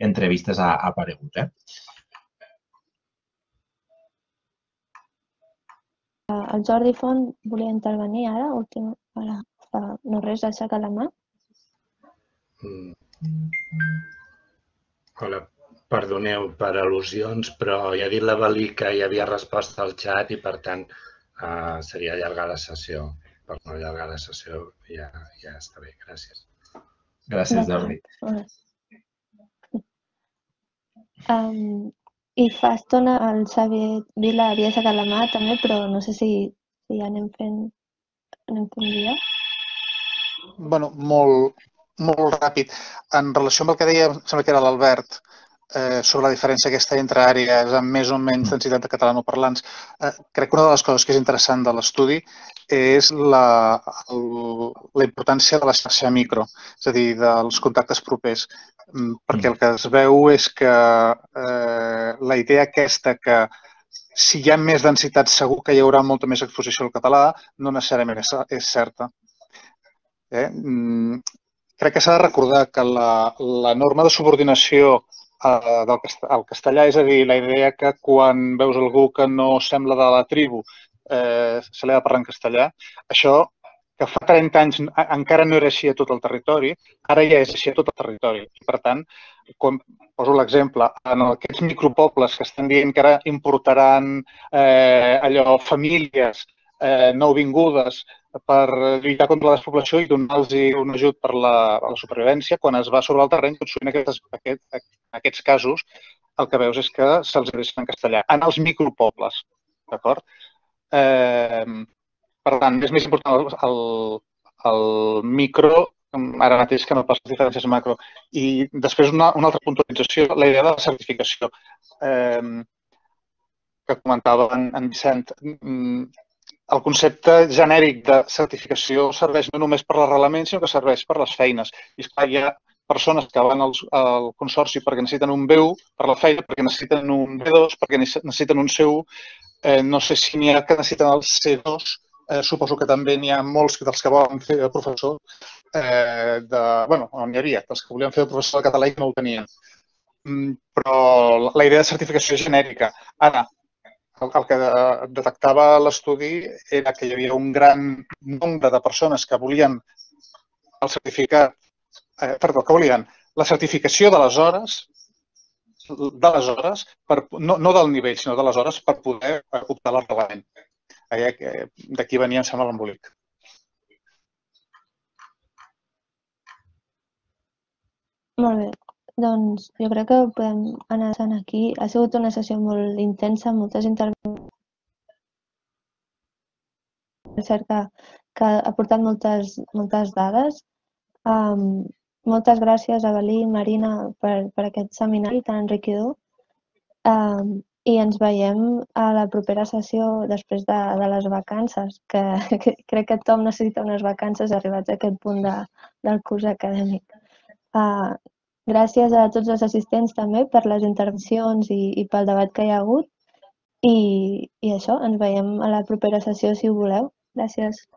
entrevistes ha aparegut. El Jordi Font volia intervenir ara? No res, ha aixecat la mà. Hola, perdoneu per al·lusions, però ja ha dit l'Avel·lí que hi havia resposta al xat i, per tant, seria allargar la sessió. Per no allargar la sessió ja està bé. Gràcies. Gràcies, David. I fa estona el Xavier Vila havia sacat la mà també, però no sé si ja anem fent dia. Bé, molt... Molt ràpid. En relació amb el que deia, em sembla que era l'Albert, sobre la diferència aquesta entre àrees amb més o menys densitat de catalanoparlants, crec que una de les coses que és interessant de l'estudi és la importància de la xarxa micro, és a dir, dels contactes propers. Perquè el que es veu és que la idea aquesta que si hi ha més densitat segur que hi haurà molta més exposició al català no necessàriament és certa. Crec que s'ha de recordar que la norma de subordinació al castellà, és a dir, la idea que quan veus algú que no sembla de la tribu se l'ha de parlar en castellà, això que fa trenta anys encara no era així a tot el territori, ara ja és així a tot el territori. Per tant, poso l'exemple, en aquests micropobles que estan dient que ara importaran allò famílies nouvingudes per lluitar contra la despoblació i donar-los un ajut per la supervivència, quan es va sobre el terreny, en aquests casos, el que veus és que se'ls adreça en castellà, en els micropobles. Per tant, és més important el micro, ara mateix, que no pas les diferències macro. I després una altra puntualització, la idea de la certificació que comentava en Vicent. El concepte genèric de certificació serveix no només per l'arrelament, sinó que serveix per les feines. I és clar, hi ha persones que van al Consorci perquè necessiten un B u per la feina, perquè necessiten un B dos, perquè necessiten un C u. No sé si n'hi ha que necessiten el C dos. Suposo que també n'hi ha molts dels que volen fer de professor. Bé, n'hi havia, dels que volien fer de professor de català i no ho tenien. Però la idea de certificació és genèrica. Ara, el que detectava l'estudi era que hi havia un gran nombre de persones que volien el certificat, perdó, que volien la certificació de les hores, de les hores, no del nivell, sinó de les hores per poder optar a l'arrelament. D'aquí venia, em sembla, l'embolic. Molt bé. Doncs jo crec que podem anar sent aquí. Ha sigut una sessió molt intensa, moltes intervencions que ha portat moltes dades. Moltes gràcies a Avel·lí i Marina per aquest seminari tan enriquidor i ens veiem a la propera sessió després de les vacances, que crec que tothom necessita unes vacances arribats a aquest punt del curs acadèmic. Gràcies a tots els assistents també per les intervencions i pel debat que hi ha hagut. I això, ens veiem a la propera sessió si ho voleu. Gràcies.